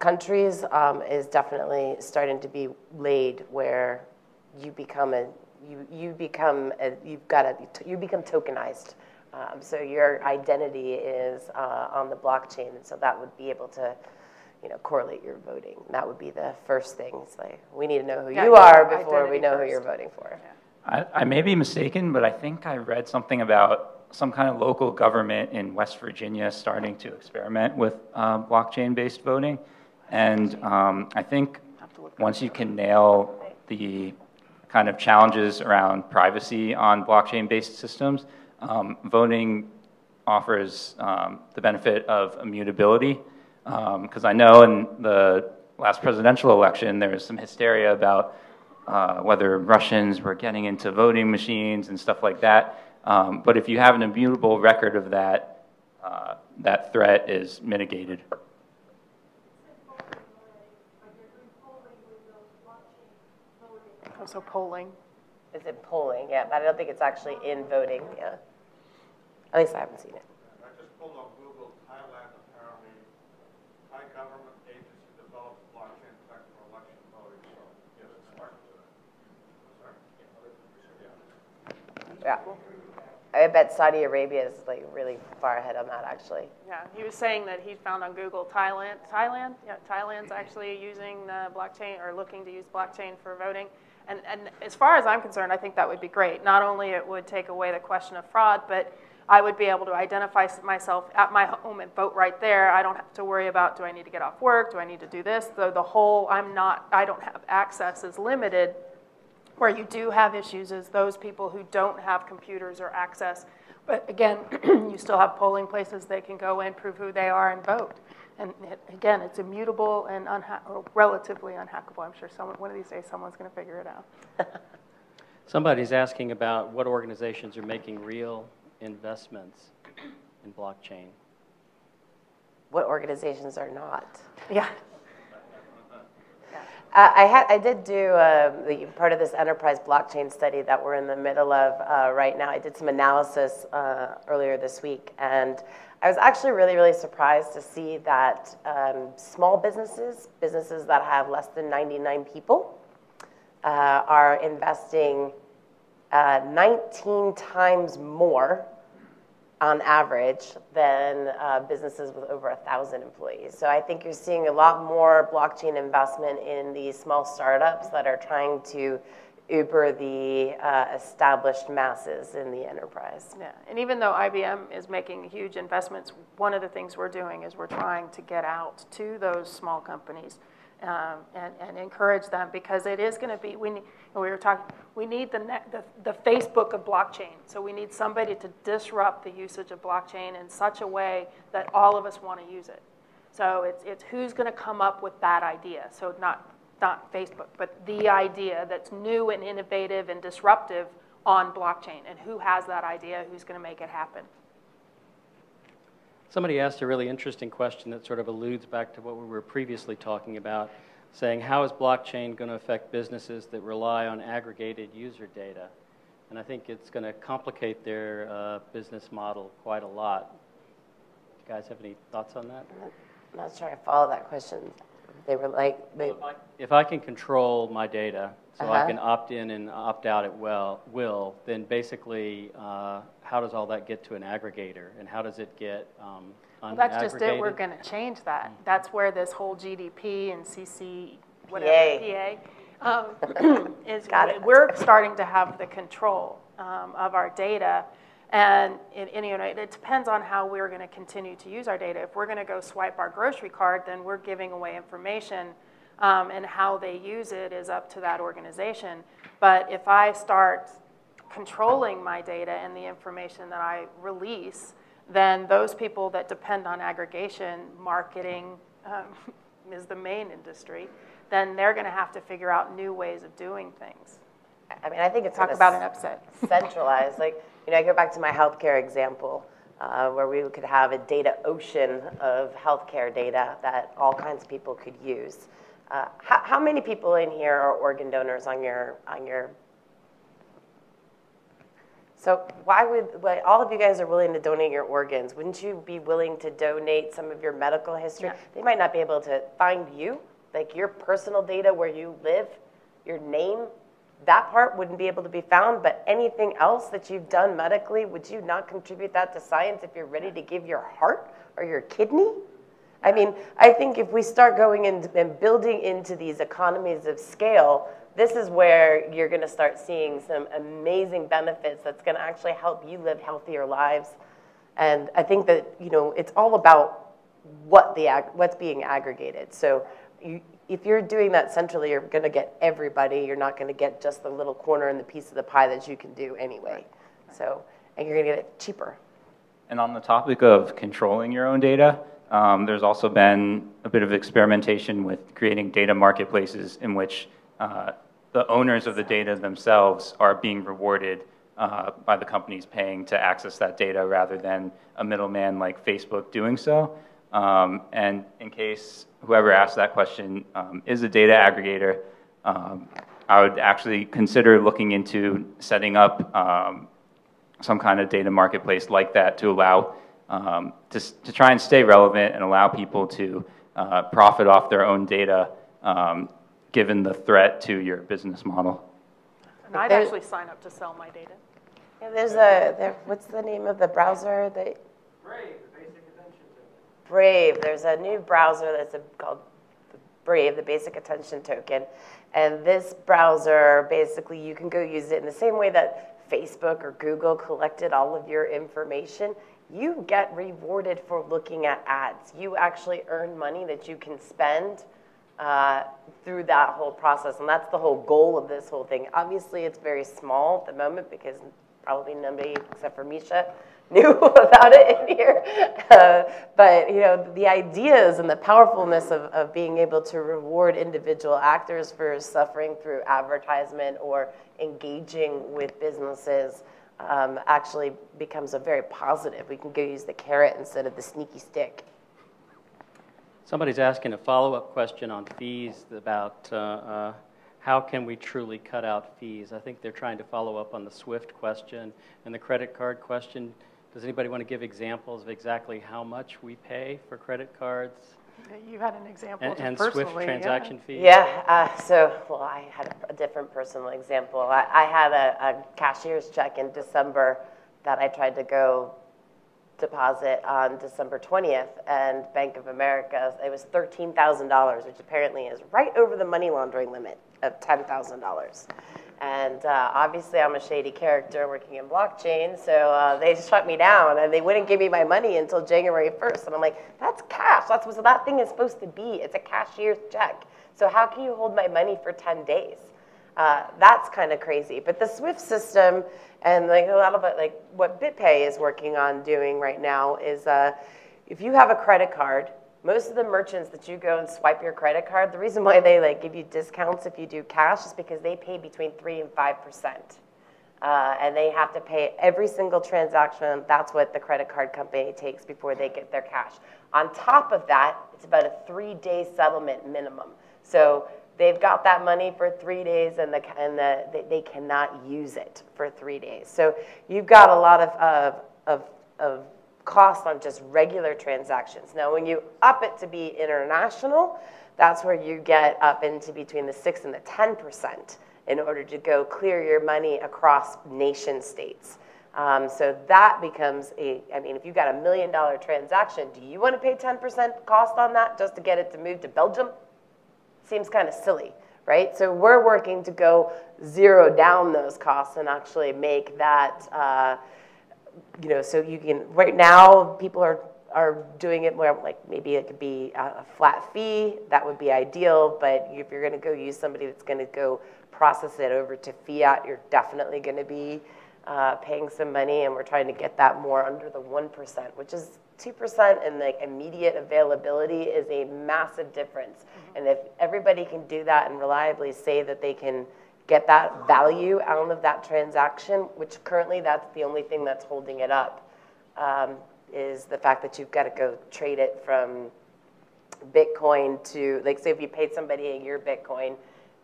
countries um, is definitely starting to be laid where you become a you you become a, you've got a you become tokenized, um, so your identity is uh, on the blockchain, and so that would be able to you know correlate your voting. That would be the first thing. It's like we need to know who yeah, you are before we know first. who you're voting for. Yeah. I, I may be mistaken, but I think I read something about some kind of local government in West Virginia starting to experiment with uh, blockchain-based voting. And um, I think once you can nail the kind of challenges around privacy on blockchain-based systems, um, voting offers um, the benefit of immutability. Because um, I know in the last presidential election, there was some hysteria about uh, whether Russians were getting into voting machines and stuff like that. Um, but if you have an immutable record of that, uh, that threat is mitigated. Also polling. Is it polling? Yeah, but I don't think it's actually in voting. Yeah, at least I haven't seen it. I just pulled on Google. Thailand apparently, Thai government agency developed blockchain tech for election voting. So yeah, it's smart to do that. Yeah. I bet Saudi Arabia is like really far ahead on that, actually. Yeah, he was saying that he found on Google Thailand. Thailand, yeah, Thailand's actually using the blockchain or looking to use blockchain for voting. And and as far as I'm concerned, I think that would be great. Not only it would take away the question of fraud, but I would be able to identify myself at my home and vote right there. I don't have to worry about, do I need to get off work? Do I need to do this? The the whole I'm not I don't have access is limited. Where you do have issues is those people who don't have computers or access. But again, you still have polling places they can go in, prove who they are, and vote. And it, again, it's immutable and unha or relatively unhackable. I'm sure someone, one of these days someone's going to figure it out. Somebody's asking about what organizations are making real investments in blockchain. What organizations are not? Yeah. I, had, I did do uh, part of this enterprise blockchain study that we're in the middle of uh, right now. I did some analysis uh, earlier this week, and I was actually really, really surprised to see that um, small businesses, businesses that have less than ninety-nine people, uh, are investing uh, nineteen times more on average than uh, businesses with over a thousand employees. So I think you're seeing a lot more blockchain investment in these small startups that are trying to Uber the uh, established masses in the enterprise. Yeah, and even though I B M is making huge investments, one of the things we're doing is we're trying to get out to those small companies Um, and, and encourage them, because it is going to be, we, we were talking, we need the, ne the, the Facebook of blockchain. So we need somebody to disrupt the usage of blockchain in such a way that all of us want to use it. So it's, it's who's going to come up with that idea. So not, not Facebook, but the idea that's new and innovative and disruptive on blockchain, and who has that idea, who's going to make it happen. Somebody asked a really interesting question that sort of alludes back to what we were previously talking about, saying how is blockchain going to affect businesses that rely on aggregated user data? And I think it's going to complicate their uh, business model quite a lot. Do you guys have any thoughts on that? I'm not sure I follow that question. They were like... They... Well, if, I, if I can control my data, so uh-huh. I can opt in and opt out at well, will, then basically uh, how does all that get to an aggregator, and how does it get um, unaggregated? Well, that's just it. We're going to change that. That's where this whole G D P and C C, whatever, P A, um, is Got it. We're starting to have the control um, of our data. And it, and, you know, it depends on how we're going to continue to use our data. If we're going to go swipe our grocery card, then we're giving away information, um, and how they use it is up to that organization. But if I start controlling my data and the information that I release, then those people that depend on aggregation, marketing um, is the main industry, then they're going to have to figure out new ways of doing things. I mean, I think it's talk about an upset. Centralized, like, you know, I go back to my healthcare example, uh, where we could have a data ocean of healthcare data that all kinds of people could use. Uh, how, how many people in here are organ donors on your on your? So why would why, all of you guys are willing to donate your organs? Wouldn't you be willing to donate some of your medical history? Yeah. They might not be able to find you, like your personal data, where you live, your name. That part wouldn't be able to be found, but anything else that you've done medically, would you not contribute that to science if you're ready to give your heart or your kidney? I mean, I think if we start going in and building into these economies of scale, this is where you're going to start seeing some amazing benefits that's going to actually help you live healthier lives. And I think that, you know, it's all about what the ag what's being aggregated. So you, if you're doing that centrally, you're going to get everybody. You're not going to get just the little corner and the piece of the pie that you can do anyway. So, and you're going to get it cheaper. And on the topic of controlling your own data, um, there's also been a bit of experimentation with creating data marketplaces in which uh, the owners of the data themselves are being rewarded uh, by the companies paying to access that data rather than a middleman like Facebook doing so. Um, and in case whoever asked that question um, is a data aggregator, um, I would actually consider looking into setting up um, some kind of data marketplace like that to allow, um, to, to try and stay relevant and allow people to uh, profit off their own data um, given the threat to your business model. And I'd actually sign up to sell my data. Yeah, there's a, there, what's the name of the browser? That... Brave. Brave, there's a new browser that's a, called Brave, the basic attention token. And this browser, basically, you can go use it in the same way that Facebook or Google collected all of your information. You get rewarded for looking at ads. You actually earn money that you can spend uh, through that whole process. And that's the whole goal of this whole thing. Obviously, it's very small at the moment because probably nobody except for Misha knew about it in here. Uh, but, you know, the ideas and the powerfulness of, of being able to reward individual actors for suffering through advertisement or engaging with businesses um, actually becomes a very positive. We can go use the carrot instead of the sneaky stick. Somebody's asking a follow-up question on fees about uh, uh, how can we truly cut out fees? I think they're trying to follow up on the SWIFT question and the credit card question. Does anybody want to give examples of exactly how much we pay for credit cards? You had an example and, and SWIFT transaction yeah. fees. Yeah. Uh, so, well, I had a different personal example. I, I had a, a cashier's check in December that I tried to go deposit on December twentieth, and Bank of America, it was thirteen thousand dollars, which apparently is right over the money laundering limit of ten thousand dollars. And uh, obviously, I'm a shady character working in blockchain, so uh, they shut me down, and they wouldn't give me my money until January first. And I'm like, that's cash. That's what that thing is supposed to be. It's a cashier's check. So how can you hold my money for ten days? Uh, that's kind of crazy. But the SWIFT system and like a lot of it, like what BitPay is working on doing right now is uh, if you have a credit card, most of the merchants that you go and swipe your credit card, the reason why they like give you discounts if you do cash is because they pay between three and five percent. Uh, and they have to pay every single transaction. That's what the credit card company takes before they get their cash. On top of that, it's about a three-day settlement minimum. So they've got that money for three days, and, the, and the, they cannot use it for three days. So you've got a lot of, of, of, of cost on just regular transactions. Now, when you up it to be international, that's where you get up into between the six and the ten percent in order to go clear your money across nation states. Um, so that becomes a, I mean, if you've got a million dollar transaction, do you want to pay ten percent cost on that just to get it to move to Belgium? Seems kind of silly, right? So we're working to go zero down those costs and actually make that, uh, you know, so you can, right now people are, are doing it more like maybe it could be a flat fee, that would be ideal, but if you're gonna go use somebody that's gonna go process it over to fiat, you're definitely gonna be uh, paying some money, and we're trying to get that more under the one percent, which is two percent, and like immediate availability is a massive difference. Mm-hmm. And if everybody can do that and reliably say that they can get that value out of that transaction, which currently that's the only thing that's holding it up, um, is the fact that you've got to go trade it from Bitcoin to, like, say if you paid somebody in your Bitcoin,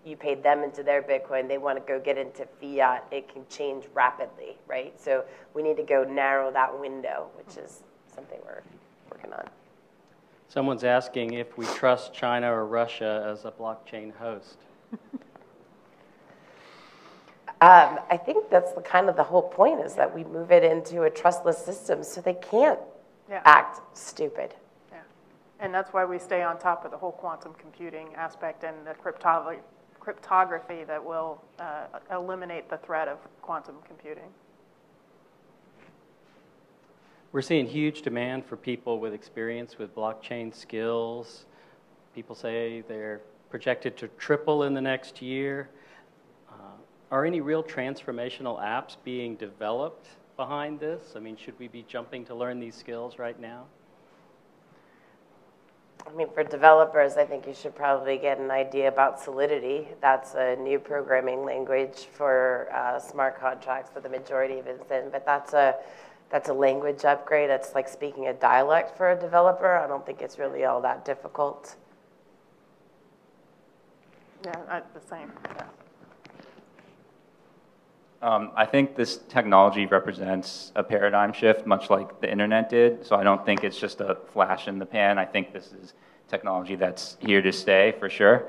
you paid them into their Bitcoin, they want to go get into fiat, it can change rapidly, right? So we need to go narrow that window, which is something we're working on. Someone's asking if we trust China or Russia as a blockchain host. Um, I think that's the, kind of the whole point is that we move it into a trustless system so they can't yeah. act stupid. Yeah, and that's why we stay on top of the whole quantum computing aspect and the crypto cryptography that will uh, eliminate the threat of quantum computing. We're seeing huge demand for people with experience with blockchain skills. People say they're projected to triple in the next year. Are any real transformational apps being developed behind this? I mean, should we be jumping to learn these skills right now? I mean, for developers, I think you should probably get an idea about Solidity. That's a new programming language for uh, smart contracts for the majority of instance, but that's a, that's a language upgrade. It's like speaking a dialect for a developer. I don't think it's really all that difficult. Yeah, I, the same. Yeah. Um, I think this technology represents a paradigm shift, much like the internet did. So I don't think it's just a flash in the pan. I think this is technology that's here to stay for sure.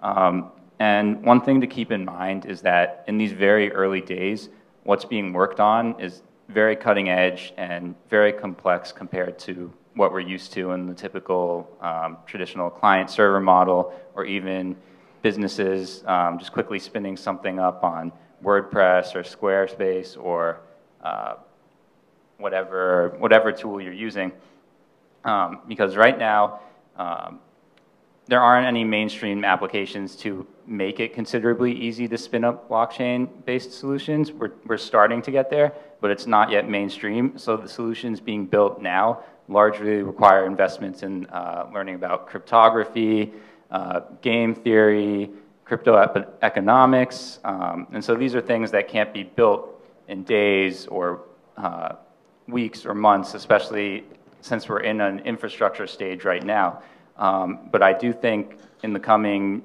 Um, and one thing to keep in mind is that in these very early days, what's being worked on is very cutting edge and very complex compared to what we're used to in the typical um, traditional client server model, or even businesses um, just quickly spinning something up on WordPress or Squarespace or uh, whatever whatever tool you're using, um, because right now um, there aren't any mainstream applications to make it considerably easy to spin up blockchain-based solutions. We're, we're starting to get there, but it's not yet mainstream, so the solutions being built now largely require investments in uh, learning about cryptography, uh, game theory, crypto economics, um, and so these are things that can't be built in days or uh, weeks or months, especially since we're in an infrastructure stage right now. Um, but I do think in the coming,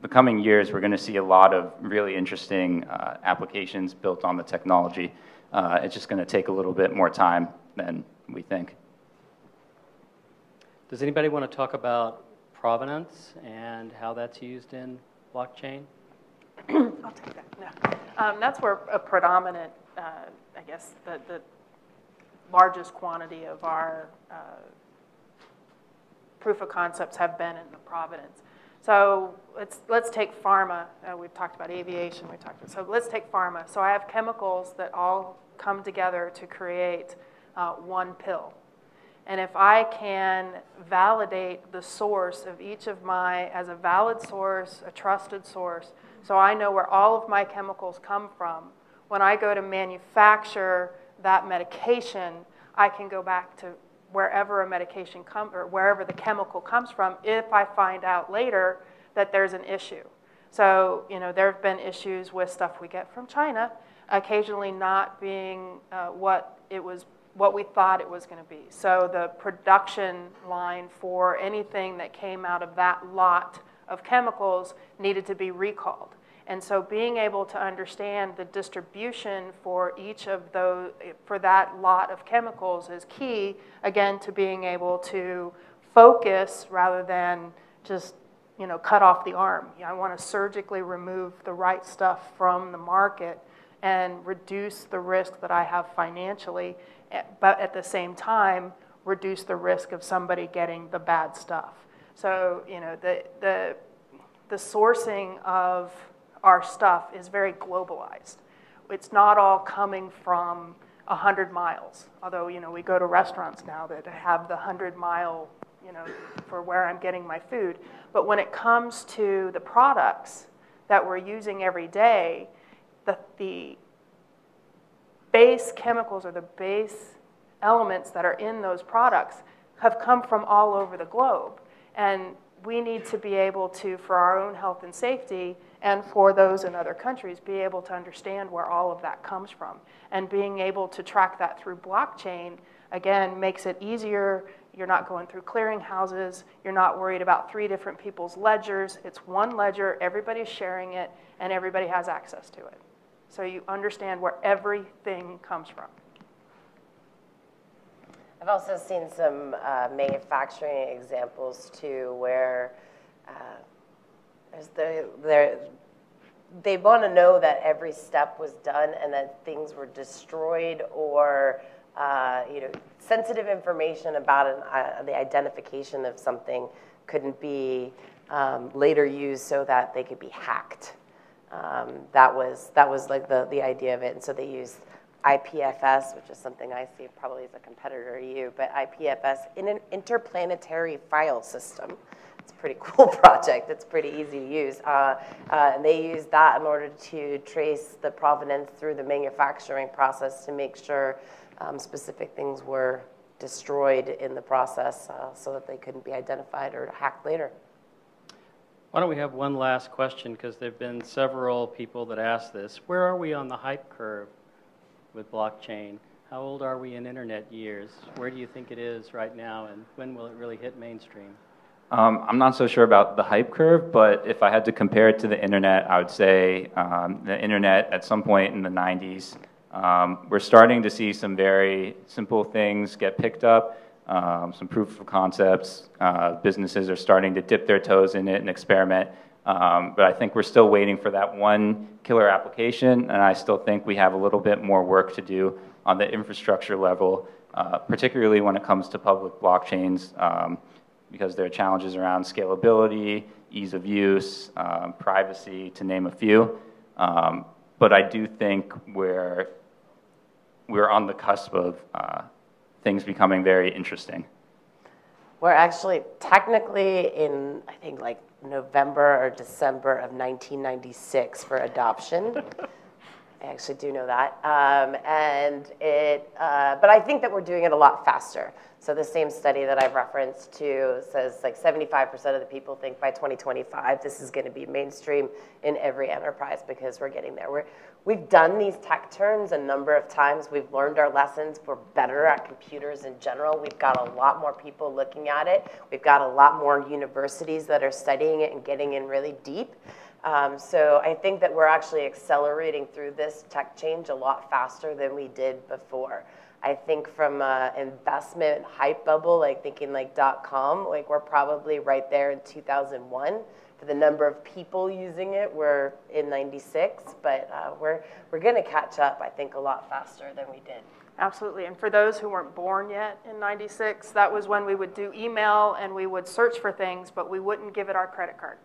the coming years, we're going to see a lot of really interesting uh, applications built on the technology. Uh, it's just going to take a little bit more time than we think. Does anybody want to talk about provenance and how that's used in blockchain? I'll take that. No. Um, that's where a predominant, uh, I guess, the, the largest quantity of our uh, proof of concepts have been in the provenance. So let's, let's take pharma. Uh, we've talked about aviation. We talked about, so let's take pharma. So I have chemicals that all come together to create uh, one pill. And if I can validate the source of each of my, as a valid source, a trusted source, so I know where all of my chemicals come from, when I go to manufacture that medication, I can go back to wherever a medication comes, or wherever the chemical comes from, if I find out later that there's an issue. So, you know, there have been issues with stuff we get from China occasionally not being uh, what it was what we thought it was going to be. So the production line for anything that came out of that lot of chemicals needed to be recalled. And so being able to understand the distribution for each of those, for that lot of chemicals is key, again, to being able to focus rather than just, you know, cut off the arm. You know, I want to surgically remove the right stuff from the market and reduce the risk that I have financially, but at the same time, reduce the risk of somebody getting the bad stuff. So, you know, the, the the sourcing of our stuff is very globalized. It's not all coming from a hundred miles, although, you know, we go to restaurants now that have the hundred mile, you know, for where I'm getting my food. But when it comes to the products that we're using every day, the, the base chemicals or the base elements that are in those products have come from all over the globe. And we need to be able to, for our own health and safety, and for those in other countries, be able to understand where all of that comes from. And being able to track that through blockchain, again, makes it easier. You're not going through clearinghouses. You're not worried about three different people's ledgers. It's one ledger, everybody's sharing it, and everybody has access to it. So you understand where everything comes from. I've also seen some uh, manufacturing examples, too, where uh, they're, they're, they want to know that every step was done and that things were destroyed or uh, you know, sensitive information about an, uh, the identification of something couldn't be um, later used so that they could be hacked. Um, that was, that was like the, the idea of it, and so they used I P F S, which is something I see probably as a competitor to you, but I P F S in an interplanetary file system. It's a pretty cool project. It's pretty easy to use. Uh, uh, and they use that in order to trace the provenance through the manufacturing process to make sure um, specific things were destroyed in the process uh, so that they couldn't be identified or hacked later. Why don't we have one last question, because there have been several people that asked this. Where are we on the hype curve with blockchain? How old are we in internet years? Where do you think it is right now, and when will it really hit mainstream? Um, I'm not so sure about the hype curve, but if I had to compare it to the internet, I would say um, the internet at some point in the nineties. Um, we're starting to see some very simple things get picked up, um, some proof of concepts. Uh, businesses are starting to dip their toes in it and experiment. Um, but I think we're still waiting for that one killer application, and I still think we have a little bit more work to do on the infrastructure level, uh, particularly when it comes to public blockchains, um, because there are challenges around scalability, ease of use, um, privacy, to name a few. Um, but I do think we're, we're on the cusp of uh, things becoming very interesting. We're actually technically in, I think, like November or December of nineteen ninety-six for adoption. I actually do know that. Um, and it, uh, but I think that we're doing it a lot faster. So the same study that I've referenced to says like seventy-five percent of the people think by twenty twenty-five this is going to be mainstream in every enterprise, because we're getting there. We're, we've done these tech turns a number of times. We've learned our lessons. We're better at computers in general. We've got a lot more people looking at it. We've got a lot more universities that are studying it and getting in really deep. Um, so I think that we're actually accelerating through this tech change a lot faster than we did before. I think from uh, investment hype bubble, like thinking like dot-com, like we're probably right there in two thousand one. For the number of people using it, we're in ninety-six, but uh, we're, we're going to catch up, I think, a lot faster than we did. Absolutely, and for those who weren't born yet in ninety-six, that was when we would do email and we would search for things, but we wouldn't give it our credit card.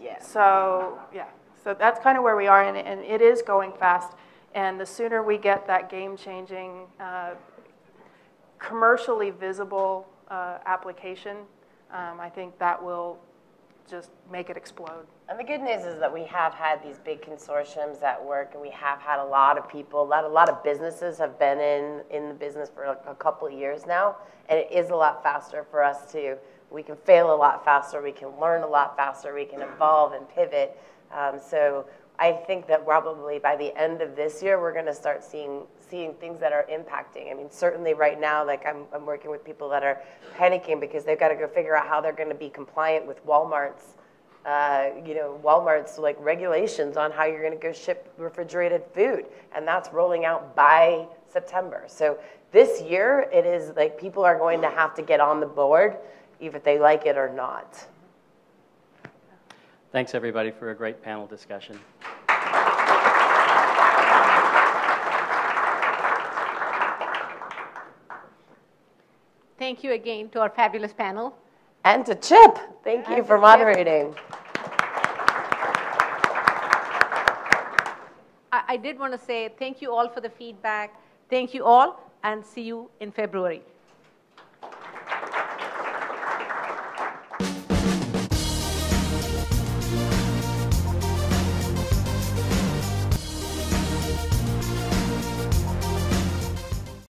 Yeah. So, yeah, so that's kind of where we are, and, and it is going fast. And the sooner we get that game-changing, uh, commercially visible uh, application, um, I think that will just make it explode. And the good news is that we have had these big consortiums at work, and we have had a lot of people, a lot, a lot of businesses have been in, in the business for a, a couple of years now, and it is a lot faster for us to, we can fail a lot faster, we can learn a lot faster, we can evolve and pivot. Um, so I think that probably by the end of this year, we're going to start seeing seeing things that are impacting. I mean, certainly right now, like I'm, I'm working with people that are panicking because they've got to go figure out how they're going to be compliant with Walmart's, uh, you know, Walmart's like regulations on how you're going to go ship refrigerated food, and that's rolling out by September. So this year, it is like people are going to have to get on the board, either they like it or not. Thanks, everybody, for a great panel discussion. Thank you again to our fabulous panel. And to Chip. Thank you for moderating. I did want to say thank you all for the feedback. Thank you all, and see you in February.